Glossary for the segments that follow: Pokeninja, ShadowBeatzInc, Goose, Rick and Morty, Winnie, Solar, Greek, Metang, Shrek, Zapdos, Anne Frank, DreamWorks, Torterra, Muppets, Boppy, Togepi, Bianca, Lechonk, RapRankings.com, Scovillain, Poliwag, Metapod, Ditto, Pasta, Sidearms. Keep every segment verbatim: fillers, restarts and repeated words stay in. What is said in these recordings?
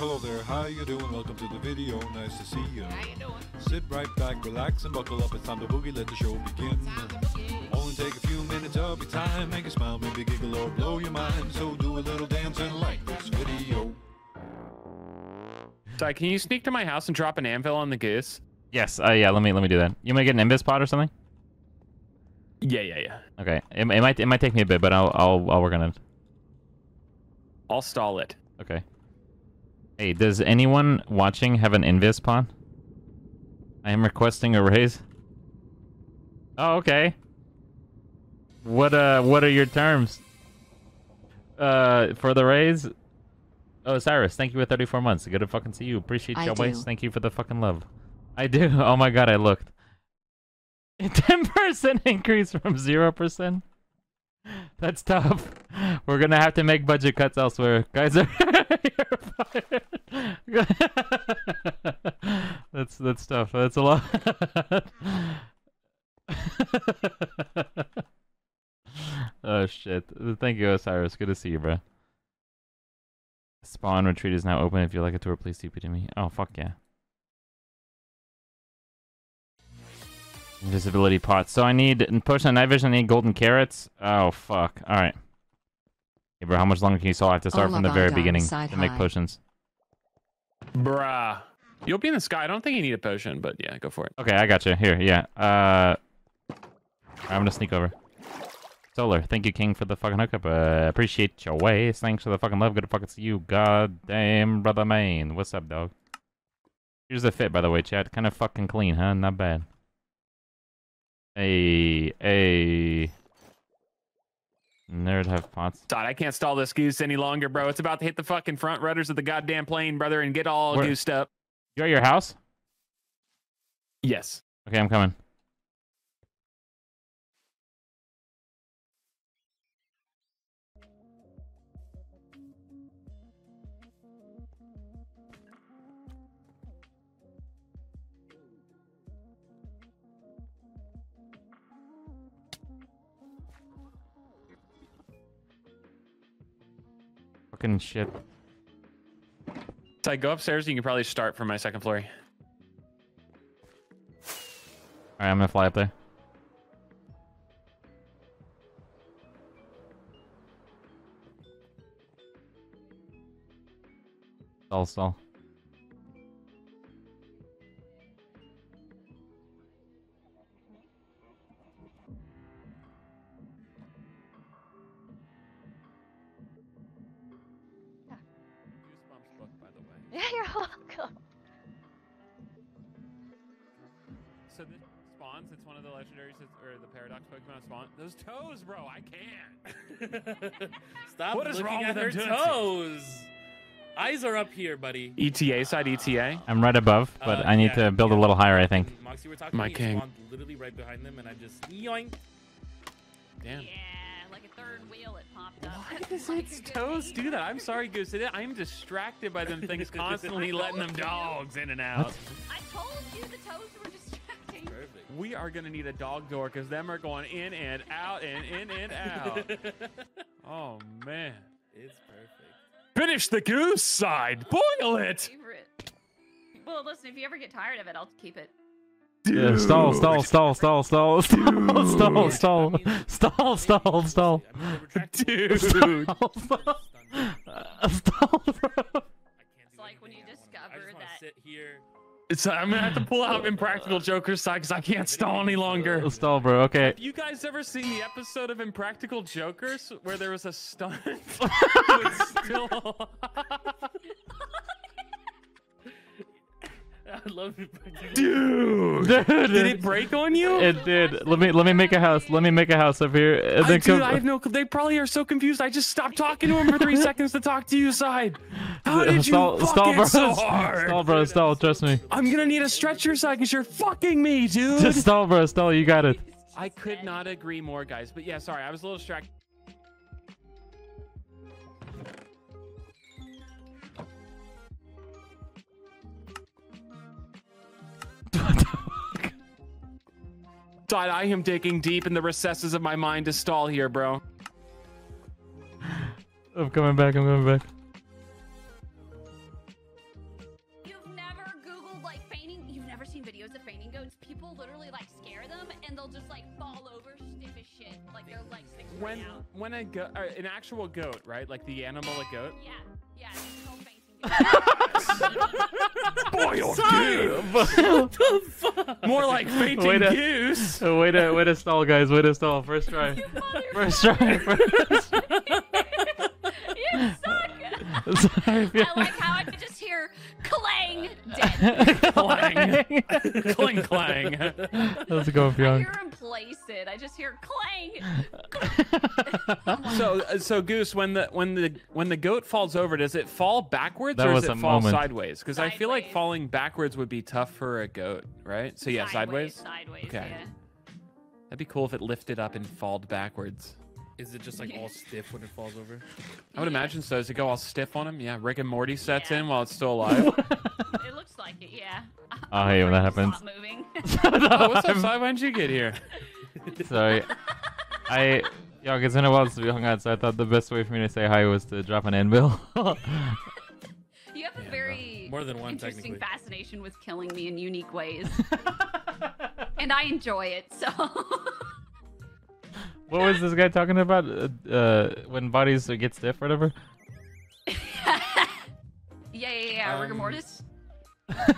Hello there, how you doing? Welcome to the video, nice to see you. How you doing? Sit right back, relax and buckle up, it's time to boogie, let the show begin. Only take a few minutes of your time, make a smile, maybe giggle or blow your mind. So do a little dance and like this video. Sorry, can you sneak to my house and drop an anvil on the goose? Yes, uh, yeah, let me let me do that. You want to get an invis pot or something? Yeah, yeah, yeah. Okay, it, it, might, it might take me a bit, but I'll, I'll, I'll work on it. I'll stall it. Okay. Hey, does anyone watching have an invis pawn? I am requesting a raise. Oh, okay. What uh, what are your terms? Uh, for the raise? Oh, Cyrus, thank you for thirty-four months. Good to fucking see you. Appreciate your voice. Thank you for the fucking love. I do. Oh my god, I looked. ten percent increase from zero percent? That's tough. We're gonna have to make budget cuts elsewhere. Guys are you're fired. that's that's tough. That's a lot. Oh shit. Thank you, Osiris. Good to see you, bro. Spawn retreat is now open. If you'd like a tour, please T P to me. Oh fuck yeah. Invisibility pots. So I need, in push on night vision, I need golden carrots. Oh, fuck. Alright. Hey, bro, how much longer can you solve? I have to start oh, from the very beginning to high. Make potions. Bruh. You'll be in the sky. I don't think you need a potion, but yeah, go for it. Okay, I got you. Here, yeah. Uh, I'm gonna sneak over. Solar, thank you, King, for the fucking hookup. Uh, appreciate your ways. Thanks for the fucking love. Good to fucking see you. God damn, brother main. What's up, dog? Here's the fit, by the way, chat. Kind of fucking clean, huh? Not bad. Hey, hey. Nerd have pots. Todd, I can't stall this goose any longer, bro. It's about to hit the fucking front rudders of the goddamn plane, brother, and get all Where? goosed up. You're at your house? Yes. Okay, I'm coming. Fucking shit. So I go upstairs, you can probably start from my second floor. Alright, I'm gonna fly up there. Stall, stall. Those toes, bro, I can't. Stop what is wrong at with their toes? Eyes are up here, buddy. E T A, side E T A. I'm right above, but uh, I need yeah, to build yeah. a little higher, I think. Moxie, we're talking My king. Spawned literally right behind them, and I just... Yoink. Damn. Yeah, like a third wheel, it popped up. Why does like its toes do that? I'm sorry, Goose. I'm distracted by them things constantly letting them dogs you. in and out. What? I told you the toes were just... We are going to need a dog door because them are going in and out and in and out. Oh, man. It's perfect. Finish the goose side. Boil it. Well, listen, if you ever get tired of it, I'll keep it. Yeah, stall, stall, stall, stall, stall, stall, stall, stall, stall, stall, stall. Dude. Stall, stall. Stall, bro. It's like when you discover that. Sit here. It's, I'm gonna have to pull out Impractical Jokers side because I can't stall any longer. Stall, bro. Okay. Have you guys ever seen the episode of Impractical Jokers where there was a stunt? It's still... I love it. Dude, dude, did it break on you? It did. Let me let me make a house. Let me make a house up here. And I, dude, I have no. They probably are so confused. I just stopped talking to them for three seconds to talk to you, side. How did stall, you fuck stall, it bro. so hard? Stall, bro. Stall. Trust me. I'm gonna need a stretcher, side, because you're fucking me, dude. Just stall, bro. Stall. You got it. I could not agree more, guys. But yeah, sorry, I was a little distracted. Todd, I am digging deep in the recesses of my mind to stall here, bro. I'm coming back. I'm coming back. ever seen videos of fainting goats? People literally like scare them and they'll just like fall over stiff as shit, like their legs sticking out. When out. when a goat, uh, an actual goat, right? Like the animal a goat. Yeah, yeah. Boy, or give. What the fuck? More like fainting way to, goose. Uh, way to way to stall, guys. Way to stall. First try. First try. First try. You suck. Sorry, yeah. I like how I could just hear clang dead. Clang. Clang clang. Let's go, Bianca. I hear him place it. I just hear clang. Clang. So so Goose, when the when the when the goat falls over, does it fall backwards that or does it fall moment. sideways? Because I feel like falling backwards would be tough for a goat, right? So yeah, sideways. Sideways. sideways okay. Yeah. That'd be cool if it lifted up and falled backwards. Is it just like all stiff when it falls over? I would yeah. imagine so. Does it go all stiff on him? Yeah, Rick and Morty sets yeah. in while it's still alive. It looks like it, yeah. I hate when that happens. Stop moving. Oh, what's up, Cy? When'd you get here? Sorry. I, yeah, it's been a while since we hung out, so I thought the best way for me to say hi was to drop an anvil. You have a yeah, very more than one, interesting fascination with killing me in unique ways. And I enjoy it, so... What was this guy talking about? Uh, uh, when bodies get stiff or whatever? yeah, yeah, yeah. Um, rigor mortis?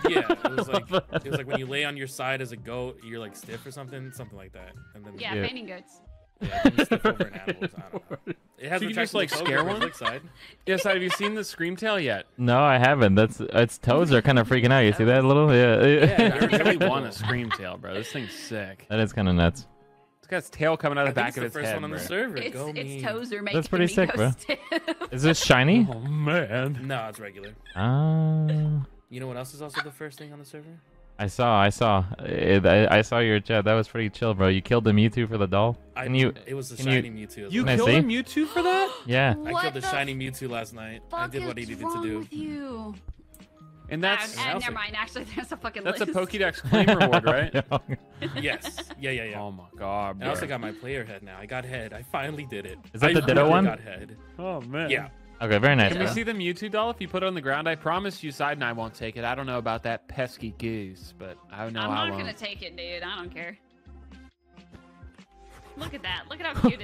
Yeah, it was, like, it was like when you lay on your side as a goat, you're like stiff or something, something like that. And then yeah, yeah. fainting goats. Yeah, stiff over an animal. I don't know. It has so you just like scare one? Side. Yeah, so have you seen the Scream tail yet? No, I haven't. That's its toes are kind of freaking out. You see that little? Yeah, yeah. I really want a Scream tail, bro. This thing's sick. That is kind of nuts. It's got its tail coming out of the back of its head. That's pretty sick, bro. Is this shiny? Oh, man. No, it's regular. Uh, you know what else is also the first thing on the server? I saw, I saw. It, I, I saw your chat. That was pretty chill, bro. You killed the Mewtwo for the doll. I, and you, it was the shiny you, Mewtwo. As you well. killed a Mewtwo for that? Yeah. I killed the, the shiny Mewtwo last night. I did what he needed to do. You? And that's... Uh, uh, never mind. Actually, there's a fucking that's list. That's a Pokedex claim reward, right? Yes. Yeah, yeah, yeah. Oh, my God, bro. I also got my player head now. I got head. I finally did it. Is that I the Ditto one? Got head. Oh, man. Yeah. Okay, very nice. Can yeah. we see the Mewtwo doll if you put it on the ground? I promise you Sidearms I won't take it. I don't know about that pesky goose, but I know I won't. I'm not going to take it, dude. I don't care. Look at that. Look at how cute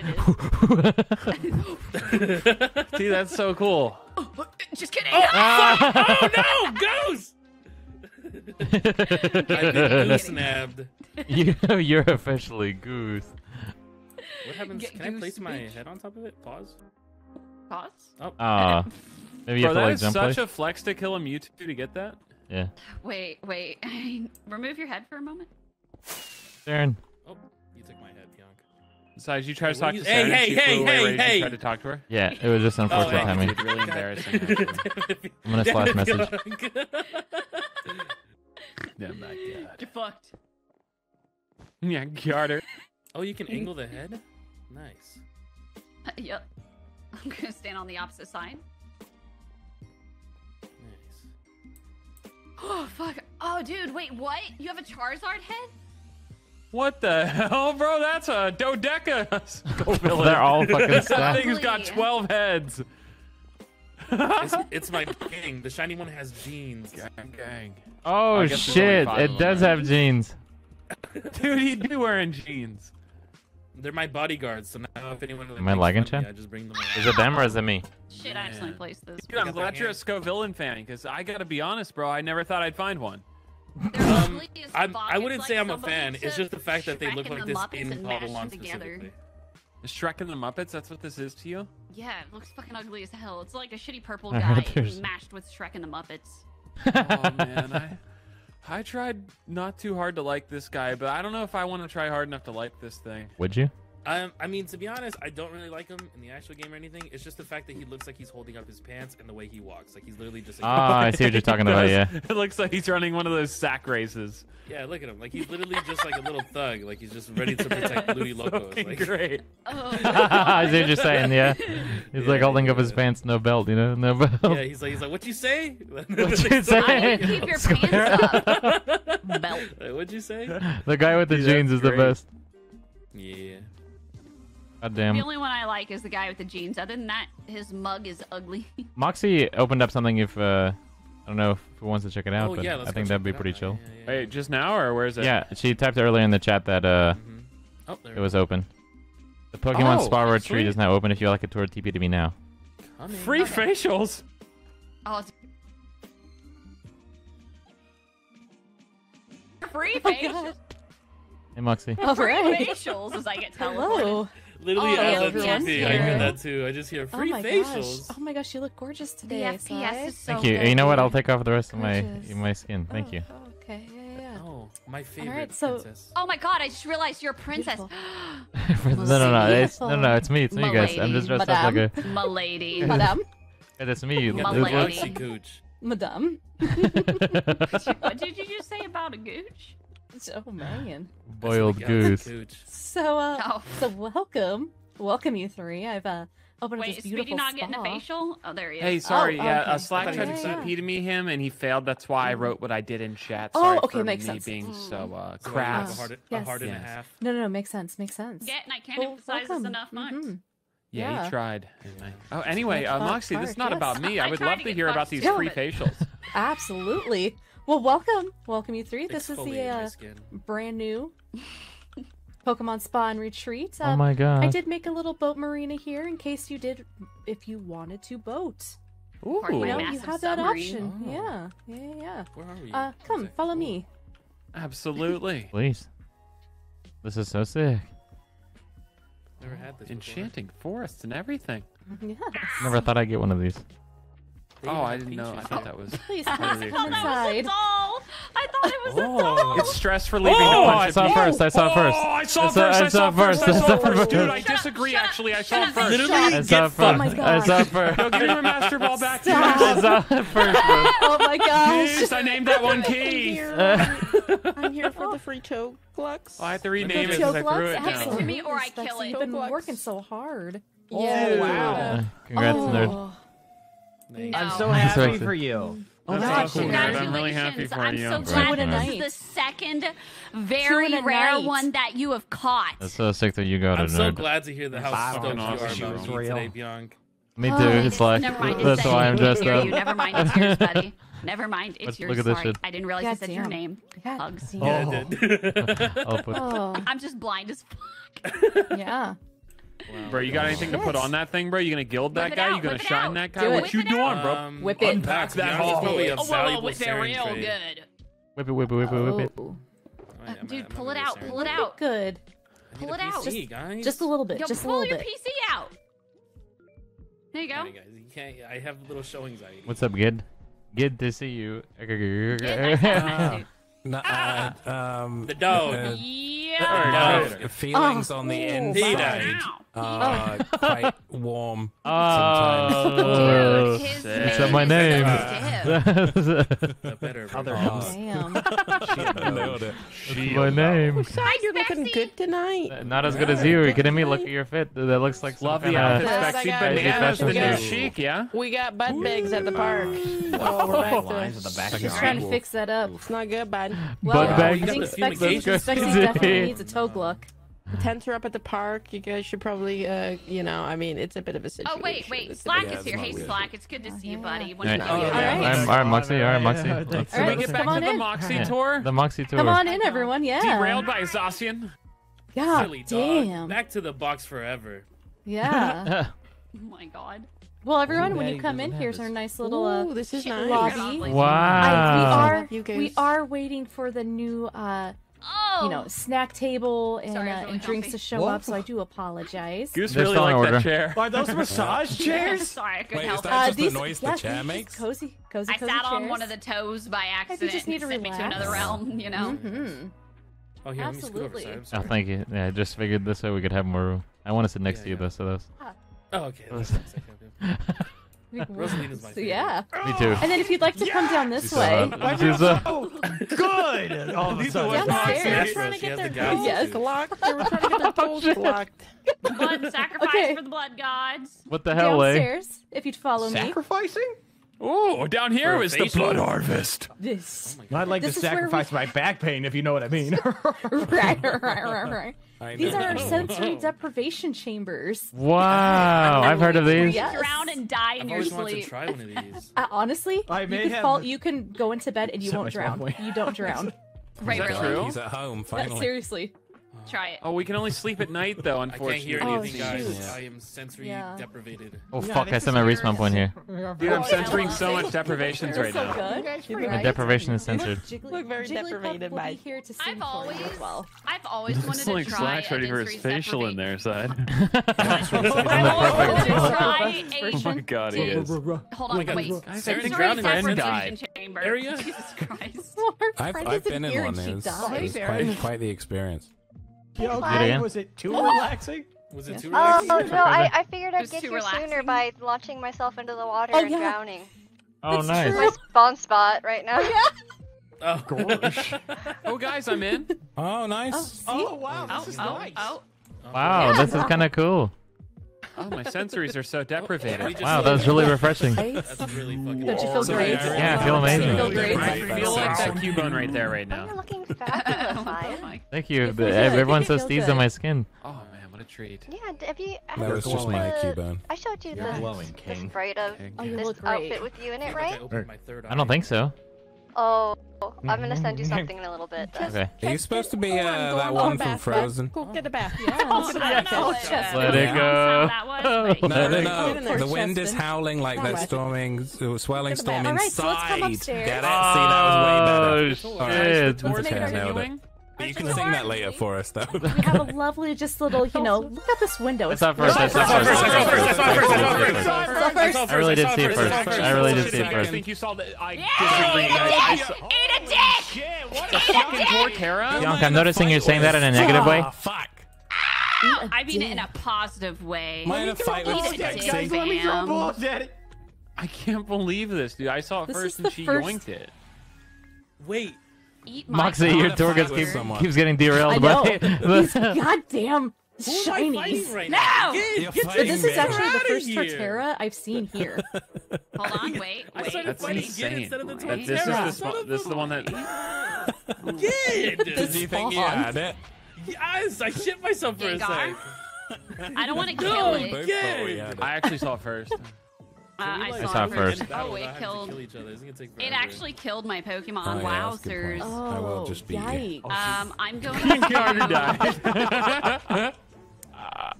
it is. See, that's so cool. Just kidding. Oh, oh, oh no, Goose! I've been goose nabbed. You, you're officially Goose. What happens? Get Can goose I place speech. my head on top of it? Pause. Pause? Oh. Uh, maybe you Bro, have to, that like, is jump such play? a flex to kill a Mewtwo to get that. Yeah. Wait, wait. I mean, remove your head for a moment. Darren. Oh, you took my head, Bianca. Besides, you try to talk to Sarah. Hey, hey, hey, hey, hey! You tried to talk to her? Yeah, it was just unfortunate timing. It's really embarrassing. I'm gonna slash message. Yeah, my God. You're fucked. Yeah, got her. Oh, you can angle the head? Nice. Uh, yep. I'm gonna stand on the opposite side. Nice. Oh, fuck. Oh, dude, wait, what? You have a Charizard head? What the hell, bro? That's a dodeca. Scovillain. They're all fucking stuck. That thing's got twelve heads. it's, it's my gang. The shiny one has jeans. Gang, gang. Oh, shit. It does have jeans. Dude, he'd be wearing jeans. They're my bodyguards, so now if anyone... Am I lagging, Chad? I just bring them over. Is it them or is it me? Shit, I accidentally placed this. Dude, I'm glad you're a Scovillain fan, because I gotta be honest, bro. I never thought I'd find one. Um, I'm, I wouldn't like say I'm a fan. It's just the fact Shrek that they look like the this Muppets in Bottle One specifically. The Shrek and the Muppets, that's what this is to you? Yeah, it looks fucking ugly as hell. It's like a shitty purple guy mashed with Shrek and the Muppets. Oh, man. I, I tried not too hard to like this guy, but I don't know if I want to try hard enough to like this thing. Would you? Um, I mean, to be honest, I don't really like him in the actual game or anything. It's just the fact that he looks like he's holding up his pants and the way he walks. Like, he's literally just... Oh, I see what you're talking about, yeah. It looks like he's running one of those sack races. Yeah, look at him. Like, he's literally just like a little thug. Like, he's just ready to protect Looty Locos. Like... great. Oh. I see what you're saying, yeah. He's, yeah, like, holding yeah, up his yeah. pants, no belt, you know? No belt. Yeah, he's like, he's like, what'd you say? What'd you say? I would keep your pants up. Belt. Like, what'd you say? The guy with the yeah, jeans is great. the best. Yeah. God damn. The only one I like is the guy with the jeans. Other than that, his mug is ugly. Moxie opened up something if uh, don't know if who wants to check it out, oh, but yeah, I think that'd be pretty out. chill. Yeah, yeah, yeah. Wait, just now or where's it? Yeah, she typed earlier in the chat that uh, mm-hmm. oh, there it was go. open. The Pokemon oh, Spa Road tree is now open. If you like a tour, T P to me now. Coming. Free okay. facials. Oh, it's free facials. Oh, hey, Moxie. Oh, free facials, as I get teleported. Literally, oh, as a T V, I hear that too. I just hear free oh facials. Gosh. Oh my gosh, you look gorgeous today. The F P S is so Thank you. Good. You know what? I'll take off the rest gorgeous. of my my skin. Thank oh, you. Oh, okay. Yeah, yeah. Oh, my favorite All right, so... princess. Oh my god! I just realized you're a princess. no, no, no, it's, no, no. It's me. It's me, you guys. I'm just dressed Madame. up like a m'lady. Madame. Yeah, that's me. You Moxie Gooch. Madame. What did you just say about a gooch? Oh man, boiled goose. So, uh, oh. so welcome, welcome you three. I've uh, opened Wait, up this beautiful. Wait, is Speedy not spa. getting a facial? Oh, there he is. Hey, sorry. Oh, yeah, okay. uh, Slack tried to T P to me him, and he failed. That's why I wrote what I did in chat. Sorry oh, okay, for makes me sense. Being mm. so uh, crass. So, like, a heart, yes. a heart yes. and a half. No, no, no, makes sense. Makes sense. Yeah, and I can't well, emphasize welcome. this enough, Max. Mm-hmm. Yeah, yeah, he tried. Anyway. Oh, anyway, uh, Moxie, this is not yes. about me. I, I would love to, to hear about these free facials. Absolutely. Well, welcome, welcome you three. This Exfoliate is the uh, brand new Pokemon Spa and Retreat. Um, oh my god! I did make a little boat marina here in case you did, if you wanted to boat. Ooh, you, know, you have that submarine. option. Oh. Yeah, yeah, yeah. Where are we? Uh, come, exactly. follow me. Absolutely, please. This is so sick. Never had this. Enchanting before. forests and everything. Yes. Never thought I'd get one of these. Oh, I didn't know. I thought that was. Please, I thought that was a doll. I thought it was a doll. It's stress for leaving. Oh, I saw first. I saw first. Oh, I saw first. I saw first. I saw first. Dude, I disagree. Actually, I saw first. Literally, I saw first. I saw first. No, give your master ball back to me. I saw first. Oh my gosh! I named that one Keith. I'm here for the free toe clucks. I have to rename it because I threw it down. Give it to me or I kill it. You've been working so hard. Yeah. Wow. Congrats, nerd. No. I'm so happy for you. Oh, that's awesome. I'm really happy for I'm you. I'm so glad that this is the second very rare night. one that you have caught. That's so sick that you got it. I'm so glad to hear the house stoked you are about me today, Bianca. Me too. Oh, it's, it's like, that's why I'm dressed up. Never mind, it's yours, buddy. Never mind, it's yours. Look at this shit. I didn't realize I said your name. Hugs. Yeah, I did. I'm just blind as fuck. Yeah. Wow. Bro, you got anything Shit. to put on that thing, bro? You gonna gild that guy? Out, you gonna shine that guy? Do what you doing, bro? Whip it. Unpack that whole thing of valuable searing trade. Whip it, whip it, whip it, whip it. Oh. Uh, dude, pull it out, pull it out. Good. Pull it out. Just, just a little bit, Yo, just a little bit. Pull your P C out. There you go. Right, guys, you can't, I have little show anxiety. What's up, Gid? Good to see you. No, uh, um, the dog. Uh, yeah. The dog. Feelings oh, on the inside are uh, quite warm. Oh, sometimes. Dude, his name Except my name. The better other house. Damn. She my name. Side, you're looking good tonight. Not as good as you. Are you kidding me? Look at your fit. That looks like some kind of sexy bananas. The new chic, yeah. We got butt bags at the park. Oh, we're back to the Just trying to fix that up. It's not good, bud. Well, but I think Spexy definitely needs a toe gluck. Tents are up at the park. You guys should probably, uh, you know, I mean, it's a bit of a situation. Oh, wait, wait. Slack is here. Hey, Slack. It's good to see you, buddy. All right, Moxie. All right, Moxie. All right, get back to the Moxie tour. The Moxie tour. Come on in, everyone. Yeah. Derailed by Zacian. Yeah. Damn. Back to the box forever. Yeah. Oh, my God. Well, everyone, when you come in, here's our nice little uh, Ooh, this is nice. lobby. Wow. I, we, are, we are waiting for the new, uh, oh. you know, snack table and, Sorry, uh, really and drinks to show Whoa. up, so I do apologize. Goose really like that chair. Are those massage chairs? Sorry, I couldn't Wait, help. Is that just uh, these, the noise yeah, the chair makes? Cozy, cozy, cozy I sat cozy on chairs. one of the toes by accident. You just need to sent relax. me to another realm, you know? Mm-hmm. Oh, here, Absolutely. Let me scoot over, oh, thank you. Yeah, I just figured this way we could have more room. I want to sit next yeah, to you, yeah. though, so that's... Ah. Oh, okay. That's Rosalina's my favorite. Yeah. Me too. And then if you'd like to yeah. come down this way. Oh, good! Oh, these are what Moxie trying to get their doors yes. locked. They were trying to get their doors locked. Blood sacrifice okay. for the blood gods. What the hell, Downstairs, eh? if you'd follow Sacrificing? me. Sacrificing? Oh, down here is the blood harvest. This. Oh I'd like this to sacrifice we... my back pain, if you know what I mean. Right, right, right, right. I these know. are our sensory deprivation chambers. Wow, I've heard of these. Yes. Drown and die in I've your sleep. I've to try one of these. Uh, honestly, I may you, can fall, you can go into bed and you won't drown. You don't drown. Right, really? True? He's at home, finally. But seriously. Try it. Oh, we can only sleep at night, though, unfortunately. I can't hear anything, oh, guys. Yeah. I am sensory yeah. deprivated. Oh, fuck. Yeah, I said my reach my point here. Dude, I'm censoring so much deprivations right so now. My deprivation is censored. Look very deprivated by here to I've always, well. I've always wanted to like try Slack's ready for his facial in there, side. I've always wanted to try a... Oh my god, he is. Hold on, wait. Area? Jesus Christ. I've been in one. It's quite the experience. Yo, Jay, was it too relaxing? Was it too relaxing? Oh, no, I, I figured I'd get here sooner by launching myself into the water oh, and yeah. drowning. Oh, that's nice. True. My spawn spot right now. Oh, gosh. Oh, guys, I'm in. Oh, nice. Oh, oh wow, this oh, is oh, nice. Oh, oh. Wow, yeah. This is kind of cool. Oh, my sensories are so deprivated. Wow, that was really refreshing. That's really fucking Don't you feel awesome. great? Yeah, I feel amazing. So, feel I feel like that Cubone right there right now. You're looking fat. Thank you. Everyone says these on my skin. Oh, man, what a treat. Yeah, have you... I that was just my Cubone. I showed you the, glowing, the sprite of King. this oh, outfit with you in it, right? I don't think so. Oh, I'm gonna send you something in a little bit. Then. Okay. Are you supposed to be uh, oh, that one from Frozen? Go get a bath. Yeah. Oh, yeah. No, yeah. Let it go. Oh, no, no, no. The wind is howling like that storming, swelling storm inside. Right, so get it? Oh, see, that was way better. Oh, shit. Right. Nailed it. But you can sing that later for us, though. We have a lovely, just little, you know, look at this window. It's not first. It's not first. It's not first. It's not first. It's not first. I really did see it first. I really did see it first. I think you saw that. I disagree. Eat a dick! Shit, what a fucking Torterra! Bianca, I'm noticing you're saying that in a negative way. Fuck. I mean it in a positive way. Am I in a fight with Sticks? Guys, let me throw balls at it. I can't believe this, dude. I saw it first and she yoinked it. Wait. Moxie, your door keeps, keeps getting derailed by these goddamn shinies. Right now? No! Get, get so this is actually the first Torterra I've seen here. Hold on, wait, wait. That's insane. That, this, is the, this is the one that... Get! Do you think you had it? Yes, I shit myself for a second. I don't want to kill it. I actually saw it first. Uh, we, like, I saw it first. Oh, it killed. It actually killed my Pokemon. Oh, yeah, wowzers. Oh, I will just be yikes. Um, I'm going to... die.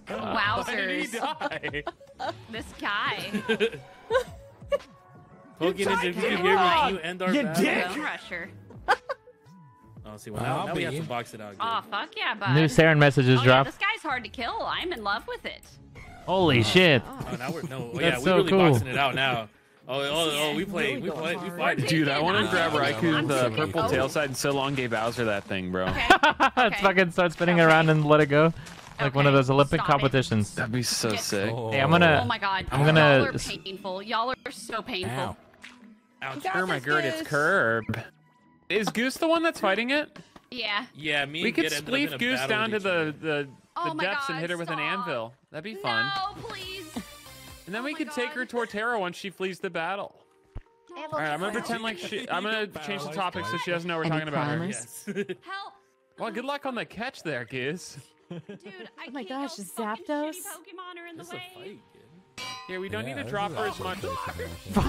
Wowzers. Die? This guy. Pokemon, if you hear me, you end our battle. Rusher. Oh, see, well, now, now we have to box it out. Good. Oh, fuck yeah, bud. New Saren messages oh, dropped. Yeah, this guy's hard to kill. I'm in love with it. Holy uh, shit! Oh, now we're, no, oh, yeah, That's we're so really cool. boxing it out now. Oh, oh, oh we play, really we play, we play. Dude, I want to grab Raikou's uh, purple oh. tail side and so long gave Bowser that thing, bro. Okay. Okay. It's fucking start spinning okay. around and let it go, like okay. one of those Olympic Stop competitions. It. That'd be so Get sick. Oh. Hey, I'm gonna. Oh my god, I'm gonna. Y'all are painful. Y'all are so painful. Ouch! Ow, my gird, it's curb. Is Goose the one that's fighting it? Yeah. Yeah, me. We could spleef Goose down to the the. The oh depths God, and hit her stop. with an anvil. That'd be fun. No, please. And then oh we could God. take her Torterra once she flees the battle. All right, I'm gonna pretend like she. I'm gonna change the topic so she doesn't know we're Any talking about her. Yes. Help! Well, good luck on the catch there, Giz. Dude, I oh my gosh, Zapdos. Yeah, we don't yeah, need to drop her as much. Fuck!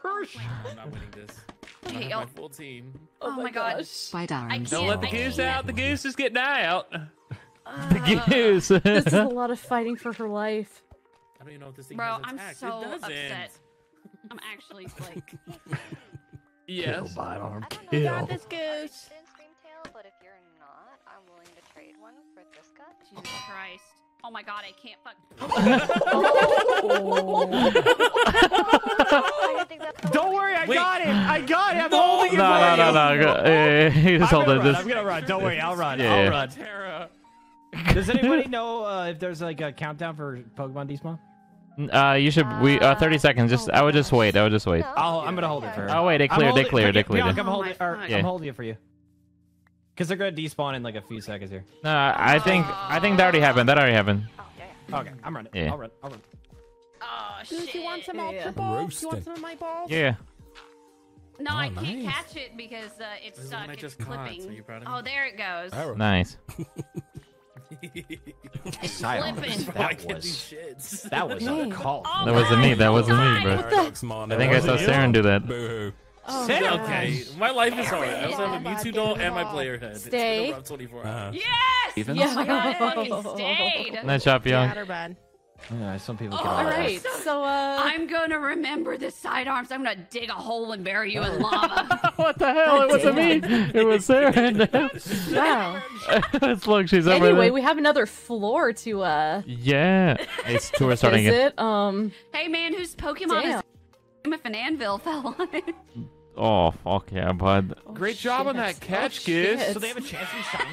Hirsch. I'm not winning this. Hey, my full team. Oh, oh my gosh. Sidearms. Don't let the goose out. The goose is getting out. Uh, the goose. This is a lot of fighting for her life. I don't even know what this thing Bro, I'm attacked. so upset. I'm actually like. yes. Kill, I don't Kill. know about this goose. In Scream tail, but if you're not, I'm willing to trade one for this guy. Jesus Christ. Oh my god, I can't fuck. oh. Don't worry, I Wait. got it. I got it. I'm no. holding it. No, no, no, no, no. Hey, hey, just I'm, hold gonna this. I'm gonna run. Don't worry, I'll run. Yeah. I'll run. Terra. Does anybody know uh, if there's like a countdown for Pokemon despawn? Uh, you should. We uh, thirty seconds. Just, oh, I would just wait. I would just wait. I'll, I'm gonna hold it for her. Oh wait, it cleared. It cleared. It cleared. I'm holding. I'm holding it for you. Cause they're gonna despawn in like a few seconds here. No, I think uh, I think that already happened. That already happened. Oh, yeah, yeah. Okay, I'm running. Yeah. I'll run. I'll run. Oh shit! Do you want some ultra yeah. balls? Do you want some of my balls? Yeah. No, oh, I nice. can't catch it because uh, it's this stuck. It's just clipping. Caught, so you brought it oh, there it goes. Nice. Silence. That was that was a call. Oh, that wasn't me. That wasn't God. me, bro. What the? I think I saw Saren do that. Boo. Oh, okay, my life is hard. I also have a Mewtwo doll and my player head. Stay. It's been twenty-four hours. Yes! Even? Yeah, I stayed. Nice shot, Bianca. Yeah, some people. Oh, all right, so, so uh, I'm gonna remember the sidearms. I'm gonna dig a hole and bury you in lava. What the hell? It wasn't me. It was Sarah. Wow. It's look, she's over there. Anyway, we have another floor to. uh Yeah, it's tour starting. Is it? Um. Hey man, whose Pokemon damn. is? If an anvil fell on it. Oh fuck yeah, bud! Oh, Great shit. job on that catch, Goose. Oh, so they have a chance to be shiny.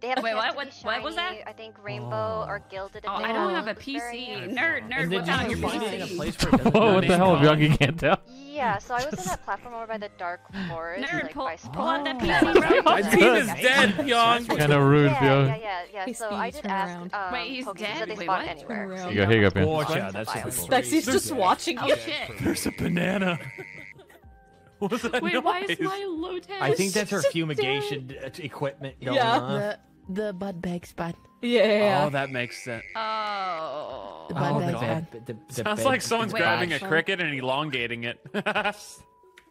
They have Wait, what? What, what was that? I think rainbow oh. or gilded. Oh, I don't have a P C. Nerd, nerd, what's on your P C? Whoa, what the hell? Bianca can't tell. Yeah, so I was on that platform over by the Dark Forest. Nerd, like, pull, by pull out that P C, bro. My team is dead, Bianca. Kind of rude, Bianca. Yeah, yeah, yeah. yeah. So I did ask. Um, Wait, he's Pokemon, dead. So they Wait, what? Anywhere. You got hiccup in. Watch out, that's just. Spexy's just watching you. There's a banana. Wait, noise? why is my low tech? I think that's her fumigation equipment going yeah. on. The, the bud bag spot. Yeah. Oh, that makes sense. Oh. The bud oh, bag spot. The, the, the Sounds bed, like someone's bed, grabbing bed. a cricket and elongating it.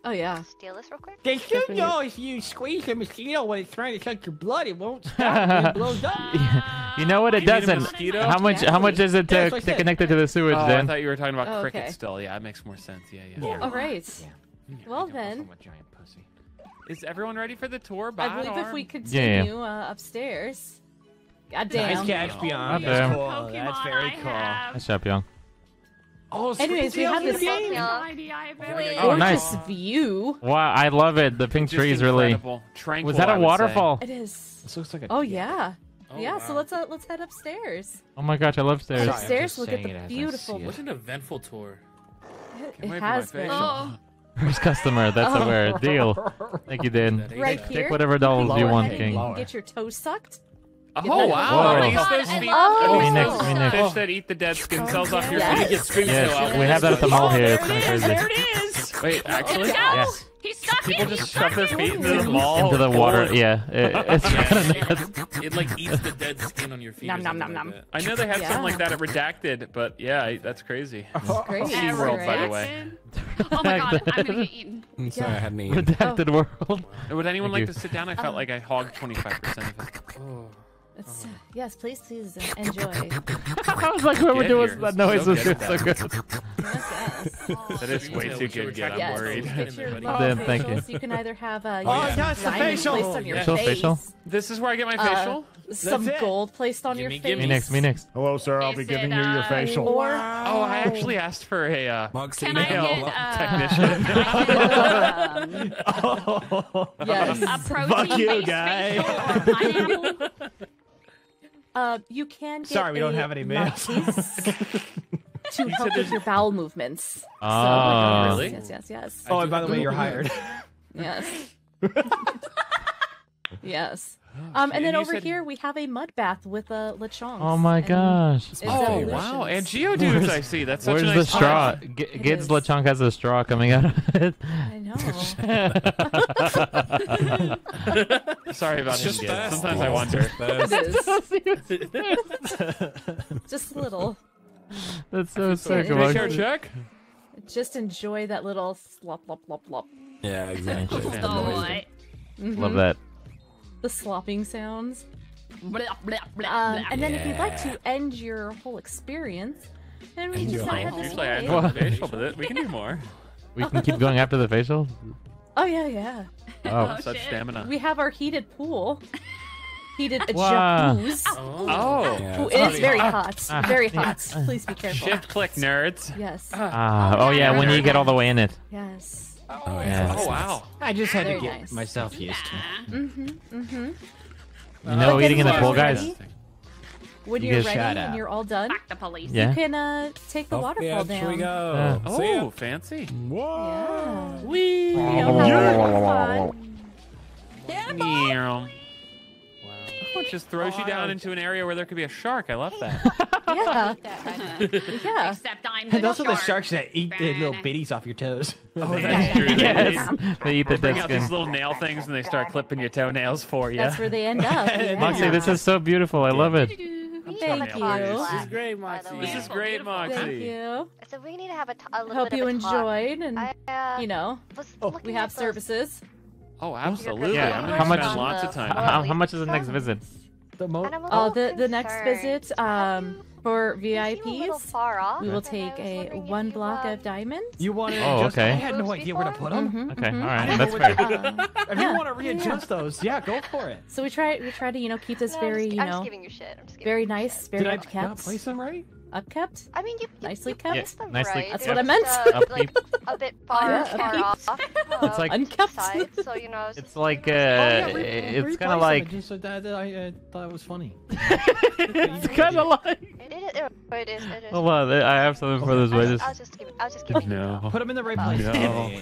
Oh, yeah. Steal this real quick. They should know if you squeeze a mosquito when it's trying to suck your blood, it won't stop and it blows up. You know what? It you doesn't. How much How much is it to, to connect it to the sewage oh, then? I thought you were talking about oh, okay. cricket still. Yeah, that makes more sense. Yeah, yeah. yeah. All right. Yeah. Well then, giant pussy. Is everyone ready for the tour? By I believe arm? if we continue yeah. uh, upstairs. God damn. Nice catch, Bianca. That's cool. That's very cool. Nice job, Bianca. Oh, anyways, we have this game. Gorgeous oh, nice. view. Wow, I love it. The pink trees really. Tranquil, Was that a waterfall? It is. This looks like a. Oh yeah. Oh, yeah, wow. so let's uh, let's head upstairs. Oh my gosh, I love stairs. Sorry, upstairs, look at the beautiful. What an eventful tour. It, it has been. First customer, that's a rare deal. Thank you, Dan. Right Take here? whatever dolls lower, you want, King. You get your toes sucked. Oh, wow. Oh, oh. Me next, me next. Fish that eat the dead skin cells off your feet. Yes, yes. yes. we have that at the mall here. It's kind of crazy. There it is. Wait, actually? Yes. He's stuck People in, just shove their feet into the mall. Into the water, yeah. It, it's yeah. It, it like eats the dead skin on your feet. Nom, nom, nom, nom. I know they have yeah. something like that at Redacted, but yeah, that's crazy. It's crazy. SeaWorld, by the way. Oh my god, I'm gonna get eaten. I'm sorry, yeah. I hadn't eaten. Redacted oh. World. Would anyone Thank like you. to sit down? I felt um, like I hogged twenty-five percent of it. Oh. It's, uh, yes, please, please uh, enjoy. I was like, whoever doing that noise was so good. So good. Yes, yes. That is way too good. Get, I'm yes, worried. Damn, thank you. You can either have a oh, yes, facial on your facial, face. facial. This is where I get my facial. Uh, some it. gold placed on give your me, face. Me next, me next. Hello, sir. I'll is be giving it, you uh, your facial. Or... Oh, I actually asked for a uh, Moxie nail uh, technician. Fuck you, guy. Uh, you can get Sorry, we don't have any males. to help with your bowel movements. Oh, uh, so, really? Yes, yes, yes. Oh, and by the way, you're hired. Yes. yes. Um, and then over said... here we have a mud bath with a uh, Lechonk. Oh my gosh! Oh wow! And Geodudes, I see. That's such a nice. Where's the straw? Gid's Lechonk has a straw coming out of it. I know. Sorry about him, Gid. Sometimes I wonder. Just a little. That's so sick. Can I share a check? Just enjoy that little slop, slop, slop, slop. Yeah, exactly. Love that. The slopping sounds. Blah, blah, blah, um, and then yeah. if you'd like to end your whole experience, then we can decide how this way. Well, facial, but we can do more. We can keep going after the facial? Oh, yeah, yeah. Oh, oh such shit. stamina. We have our heated pool. Heated jacuzzi. Oh. oh. Yeah, Ooh, it funny. is very hot. Ah, very hot. Ah, Please be careful. Shift click, nerds. Yes. Ah, oh, yeah, when you get all the way in it. Yes. Oh, yeah. oh wow! I just had Very to get nice. myself used yeah. to. Mm-hmm. Mm-hmm. You know, eating in the pool, guys. When you you're ready and out. you're all done, Back the police. Yeah. you can uh, take the oh, waterfall down. We go. Uh, oh, fancy! Whoa! Yeah. We don't have yeah. yeah, wow. Just throws oh, you down into an area where there could be a shark. I love that. Yeah. Yeah. Except I'm the and those shark. are the sharks that eat the little bitties off your toes. Oh, that's true. Yes. They eat the bring out these little nail things and they start clipping your toenails for you. That's where they end up. Yeah. Moxie, this is so beautiful. I love it. Thank you. This is great, Moxie. This is great, Moxie. Thank you. So we need to have a, t a little hope bit of a talk. Hope you enjoyed, and I, uh, you know, oh. we have services. Oh, absolutely. Yeah. I'm how much? Lots of time. How, how much is the next visit? The oh, the concerned. the next visit um for V I Ps. Far off, we will take a one block of diamonds. You want to? Oh, okay. I had no idea where to put them. Mm-hmm, okay, mm-hmm. all right, that's fair. Uh, if you want to readjust yeah. those, yeah, go for it. So we try, we try to you know keep this no, very just, you know, I'm just giving you shit. I'm just giving very nice, very upkept. Did I not place them right? Upkept? I mean, you, you nicely kept. Yes, them nicely right. That's kept. What I meant. Uh, like, a bit far, yeah, far off. Uh, it's like unkept. So you know. It's, it's like uh, oh, yeah, re it's kind of like. Just, uh, I uh, thought it was funny. It's kind of like. It is. It is. It is. Hold on, I have something for this. I'll just, I'll just give. I'll just give. No. Put them in the right place. No. Yeah.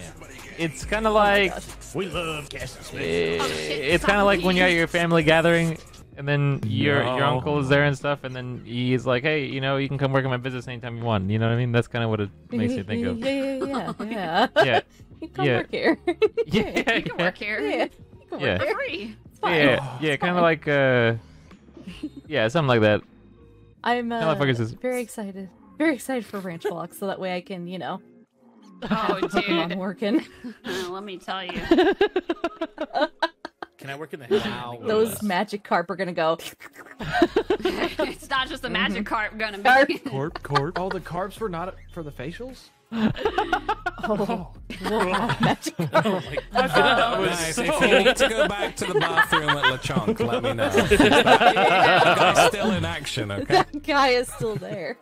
It's kind of like. We love Cassius. It's kind of like when you're at your family gathering. And then your no. your uncle is there and stuff, and then he's like, hey, you know, you can come work in my business anytime you want. You know what I mean? That's kind of what it makes you think of. Yeah, yeah, yeah, yeah. yeah. You can come yeah. work here. yeah, yeah, yeah, you can work here. Yeah, you can work yeah. for free. It's fine. Yeah, oh, yeah, kind of like, uh, yeah, something like that. I'm uh, like is... very excited, very excited for Ranch Vlog, so that way I can, you know. Oh, dude, I'm working. Oh, let me tell you. Can I work in the house? Those magic carp are gonna go. It's not just the magic carp gonna be. Carp, carp. Oh, the carps were not for the facials? Oh, oh. Magic carp. Oh my God. That was nice. So... If you need to go back to the bathroom at Lechonk, let me know. That guy's still in action, okay? That guy is still there.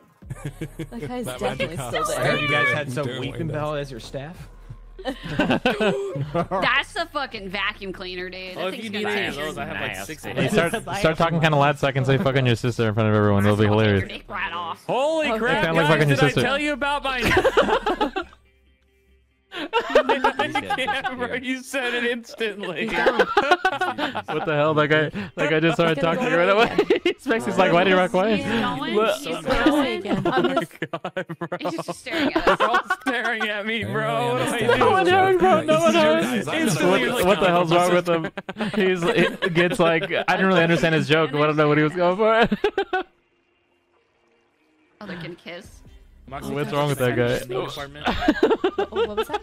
That guy's that definitely still there. You guys had some weeping bell as your staff? That's the fucking vacuum cleaner, dude. Oh, if you need any of those, I have like six. Hey, start, start talking kind of loud so I can say "fucking your sister" in front of everyone. That'll be hilarious. Right off. Holy okay. crap! Guys, like did your sister. I tell you about my? Camera, you said it instantly. What the hell? That guy, that guy just started talking to you right away. Spexy's like, why do you rock away? He's going. He's going. Oh my God, bro. He's just staring at us. They're all staring at me, bro. What do I do? No one heard, bro. No one heard. What, what the hell's wrong with him? He's it gets like, I didn't really understand his joke. I don't know what he was going for. Oh, they're gonna kiss. Moxie, what's wrong with that guy? Oh. Oh, what was that?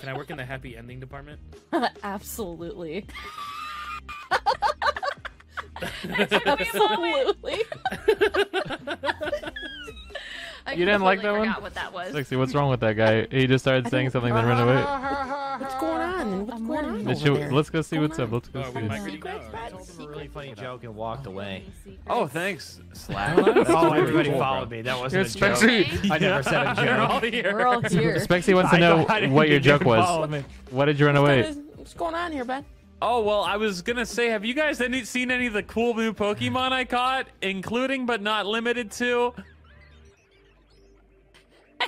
Can I work in the happy ending department? Absolutely. Absolutely. You didn't like that one? What that was. Lexi, what's wrong with that guy? He just started saying something, then ran away. What's going on? What's going on? Let's, you, let's go see what's, what's up. Let's go oh, see. I told him a really funny joke and walked oh, away. Secrets. Oh, thanks, Slack. Oh, everybody followed me. That wasn't a joke. I never said a joke. We're all here. We're all here. Spexy wants to know what your joke was. Why did you run away? What's going on here, Ben? Oh, well, I was going to say, have you guys any, seen any of the cool new Pokemon I caught, including but not limited to?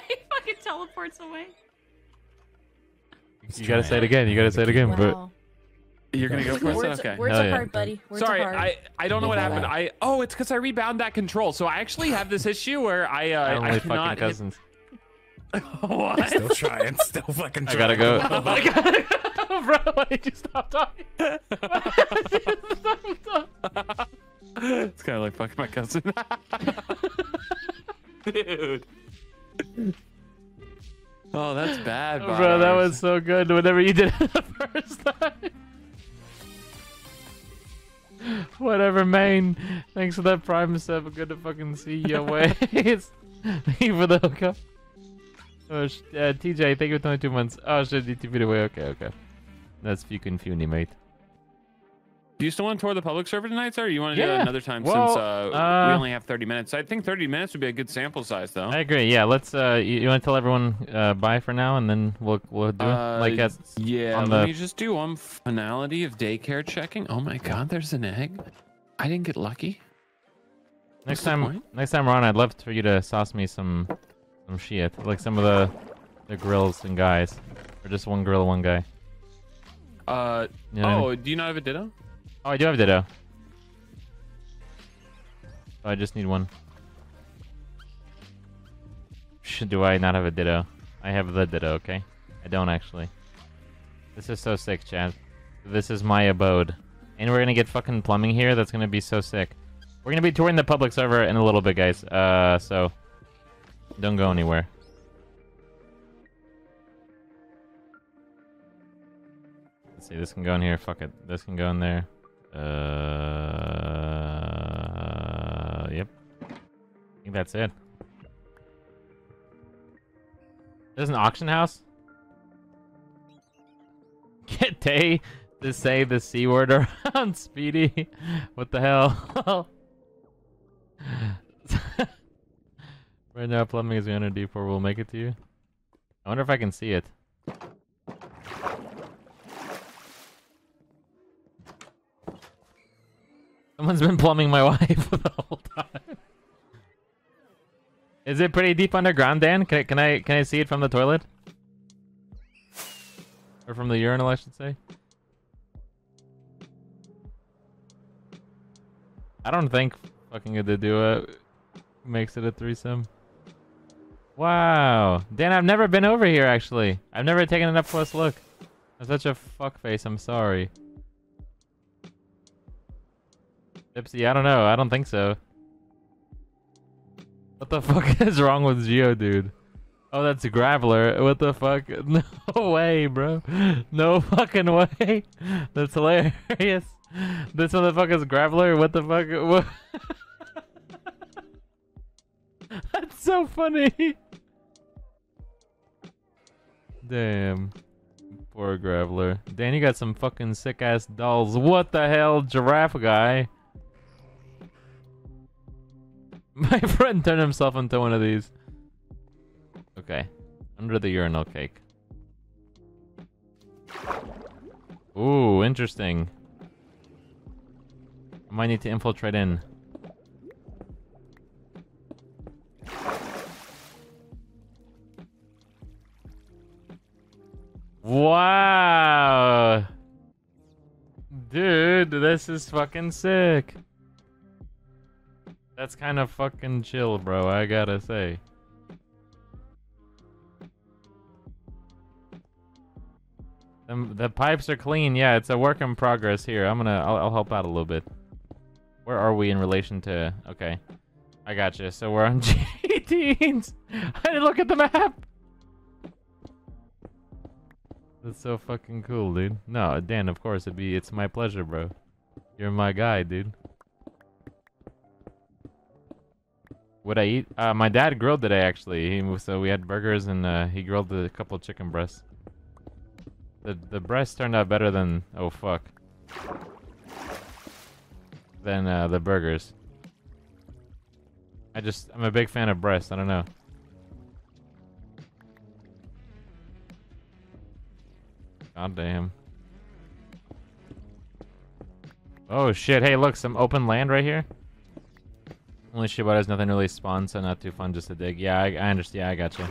He fucking teleports away. You got to say it again. You got to say it again. Wow. But you're going to go for it? Okay. Words are hard, buddy. Words Sorry, are hard. I, I don't know what happened. I Oh, it's because I rebound that control. So I actually have this issue where I... Uh, only I fucking not cousins. What? Still trying. Still fucking trying. I got to go. I gotta go. Bro, why did you stop talking? It's kind of like fucking my cousin. Dude. Oh, that's bad, bro. Bro, that was so good. Whatever you did the first time. Whatever, main. Thanks for that prime stuff. Good to fucking see your ways. Thank you for the hookup. Oh, uh, T J, thank you for twenty-two months. Oh, shit, you T P'd away. Okay, okay. That's fucking funny, mate. Do you still want to tour the public server tonight, sir? Or you want to yeah. do it another time well, since uh, uh, we only have thirty minutes? I think thirty minutes would be a good sample size, though. I agree. Yeah, let's. Uh, you, you want to tell everyone uh, bye for now, and then we'll we'll do it. Uh, like at, yeah. On let the... me just do one finality of daycare checking. Oh my God, there's an egg. I didn't get lucky. Next What's time, next time, Ron, I'd love for you to sauce me some. Some shit, like some of the the grills and guys, or just one grill, one guy. Uh you know oh, I mean? Do you not have a Ditto? Oh, I do have a Ditto. Oh, I just need one. Sh do I not have a Ditto? I have the Ditto, okay? I don't actually. This is so sick, Chad. This is my abode. And we're gonna get fucking plumbing here, that's gonna be so sick. We're gonna be touring the public server in a little bit, guys. Uh, so... Don't go anywhere. Let's see, this can go in here, fuck it. This can go in there. Uh... Yep. I think that's it. There's an auction house? Get Tay to say the C word around Speedy. What the hell? Right now, plumbing is under D four. We'll make it to you. I wonder if I can see it. Someone's been plumbing my wife the whole time. Is it pretty deep underground, Dan? Can I, can I can I see it from the toilet? Or from the urinal, I should say. I don't think fucking a Didua makes it a threesome. Wow. Dan, I've never been over here, actually. I've never taken an up-close look. I'm such a fuckface, I'm sorry. Dipsy, I don't know. I don't think so. What the fuck is wrong with Geodude? Oh, that's a Graveler. What the fuck? No way, bro. No fucking way. That's hilarious. This motherfucker's Graveler? What the fuck? What? That's so funny. Damn. Poor Graveler. Dan, you got some fucking sick ass dolls. What the hell, giraffe guy? My friend turned himself into one of these. Okay. Under the urinal cake. Ooh, interesting. I might need to infiltrate in. Wow! Dude, this is fucking sick. That's kind of fucking chill, bro, I gotta say. The, the pipes are clean, yeah, it's a work in progress here. I'm gonna, I'll, I'll help out a little bit. Where are we in relation to... Okay. I gotcha. So we're on G eighteens. I didn't look at the map. That's so fucking cool, dude. No, Dan, of course, it'd be... It's my pleasure, bro. You're my guy, dude. What I eat? Uh, my dad grilled today, actually. He, so we had burgers, and uh, he grilled a couple chicken breasts. The, the breasts turned out better than... Oh, fuck. Than uh, the burgers. I just, I'm a big fan of breasts, I don't know. God damn. Oh shit, hey look, some open land right here. Only shit about it is nothing really spawned, so not too fun just to dig. Yeah, I, I understand, yeah, I gotcha.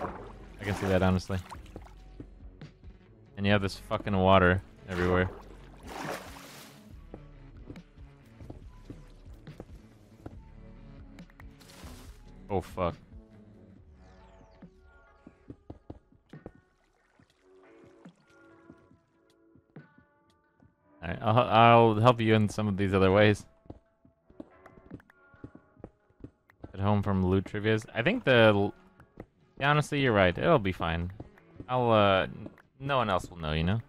I can see that, honestly. And you have this fucking water everywhere. Oh fuck. Alright, I'll, I'll help you in some of these other ways. At home from loot trivias. I think the... Yeah, honestly, you're right. It'll be fine. I'll, uh... No one else will know, you know?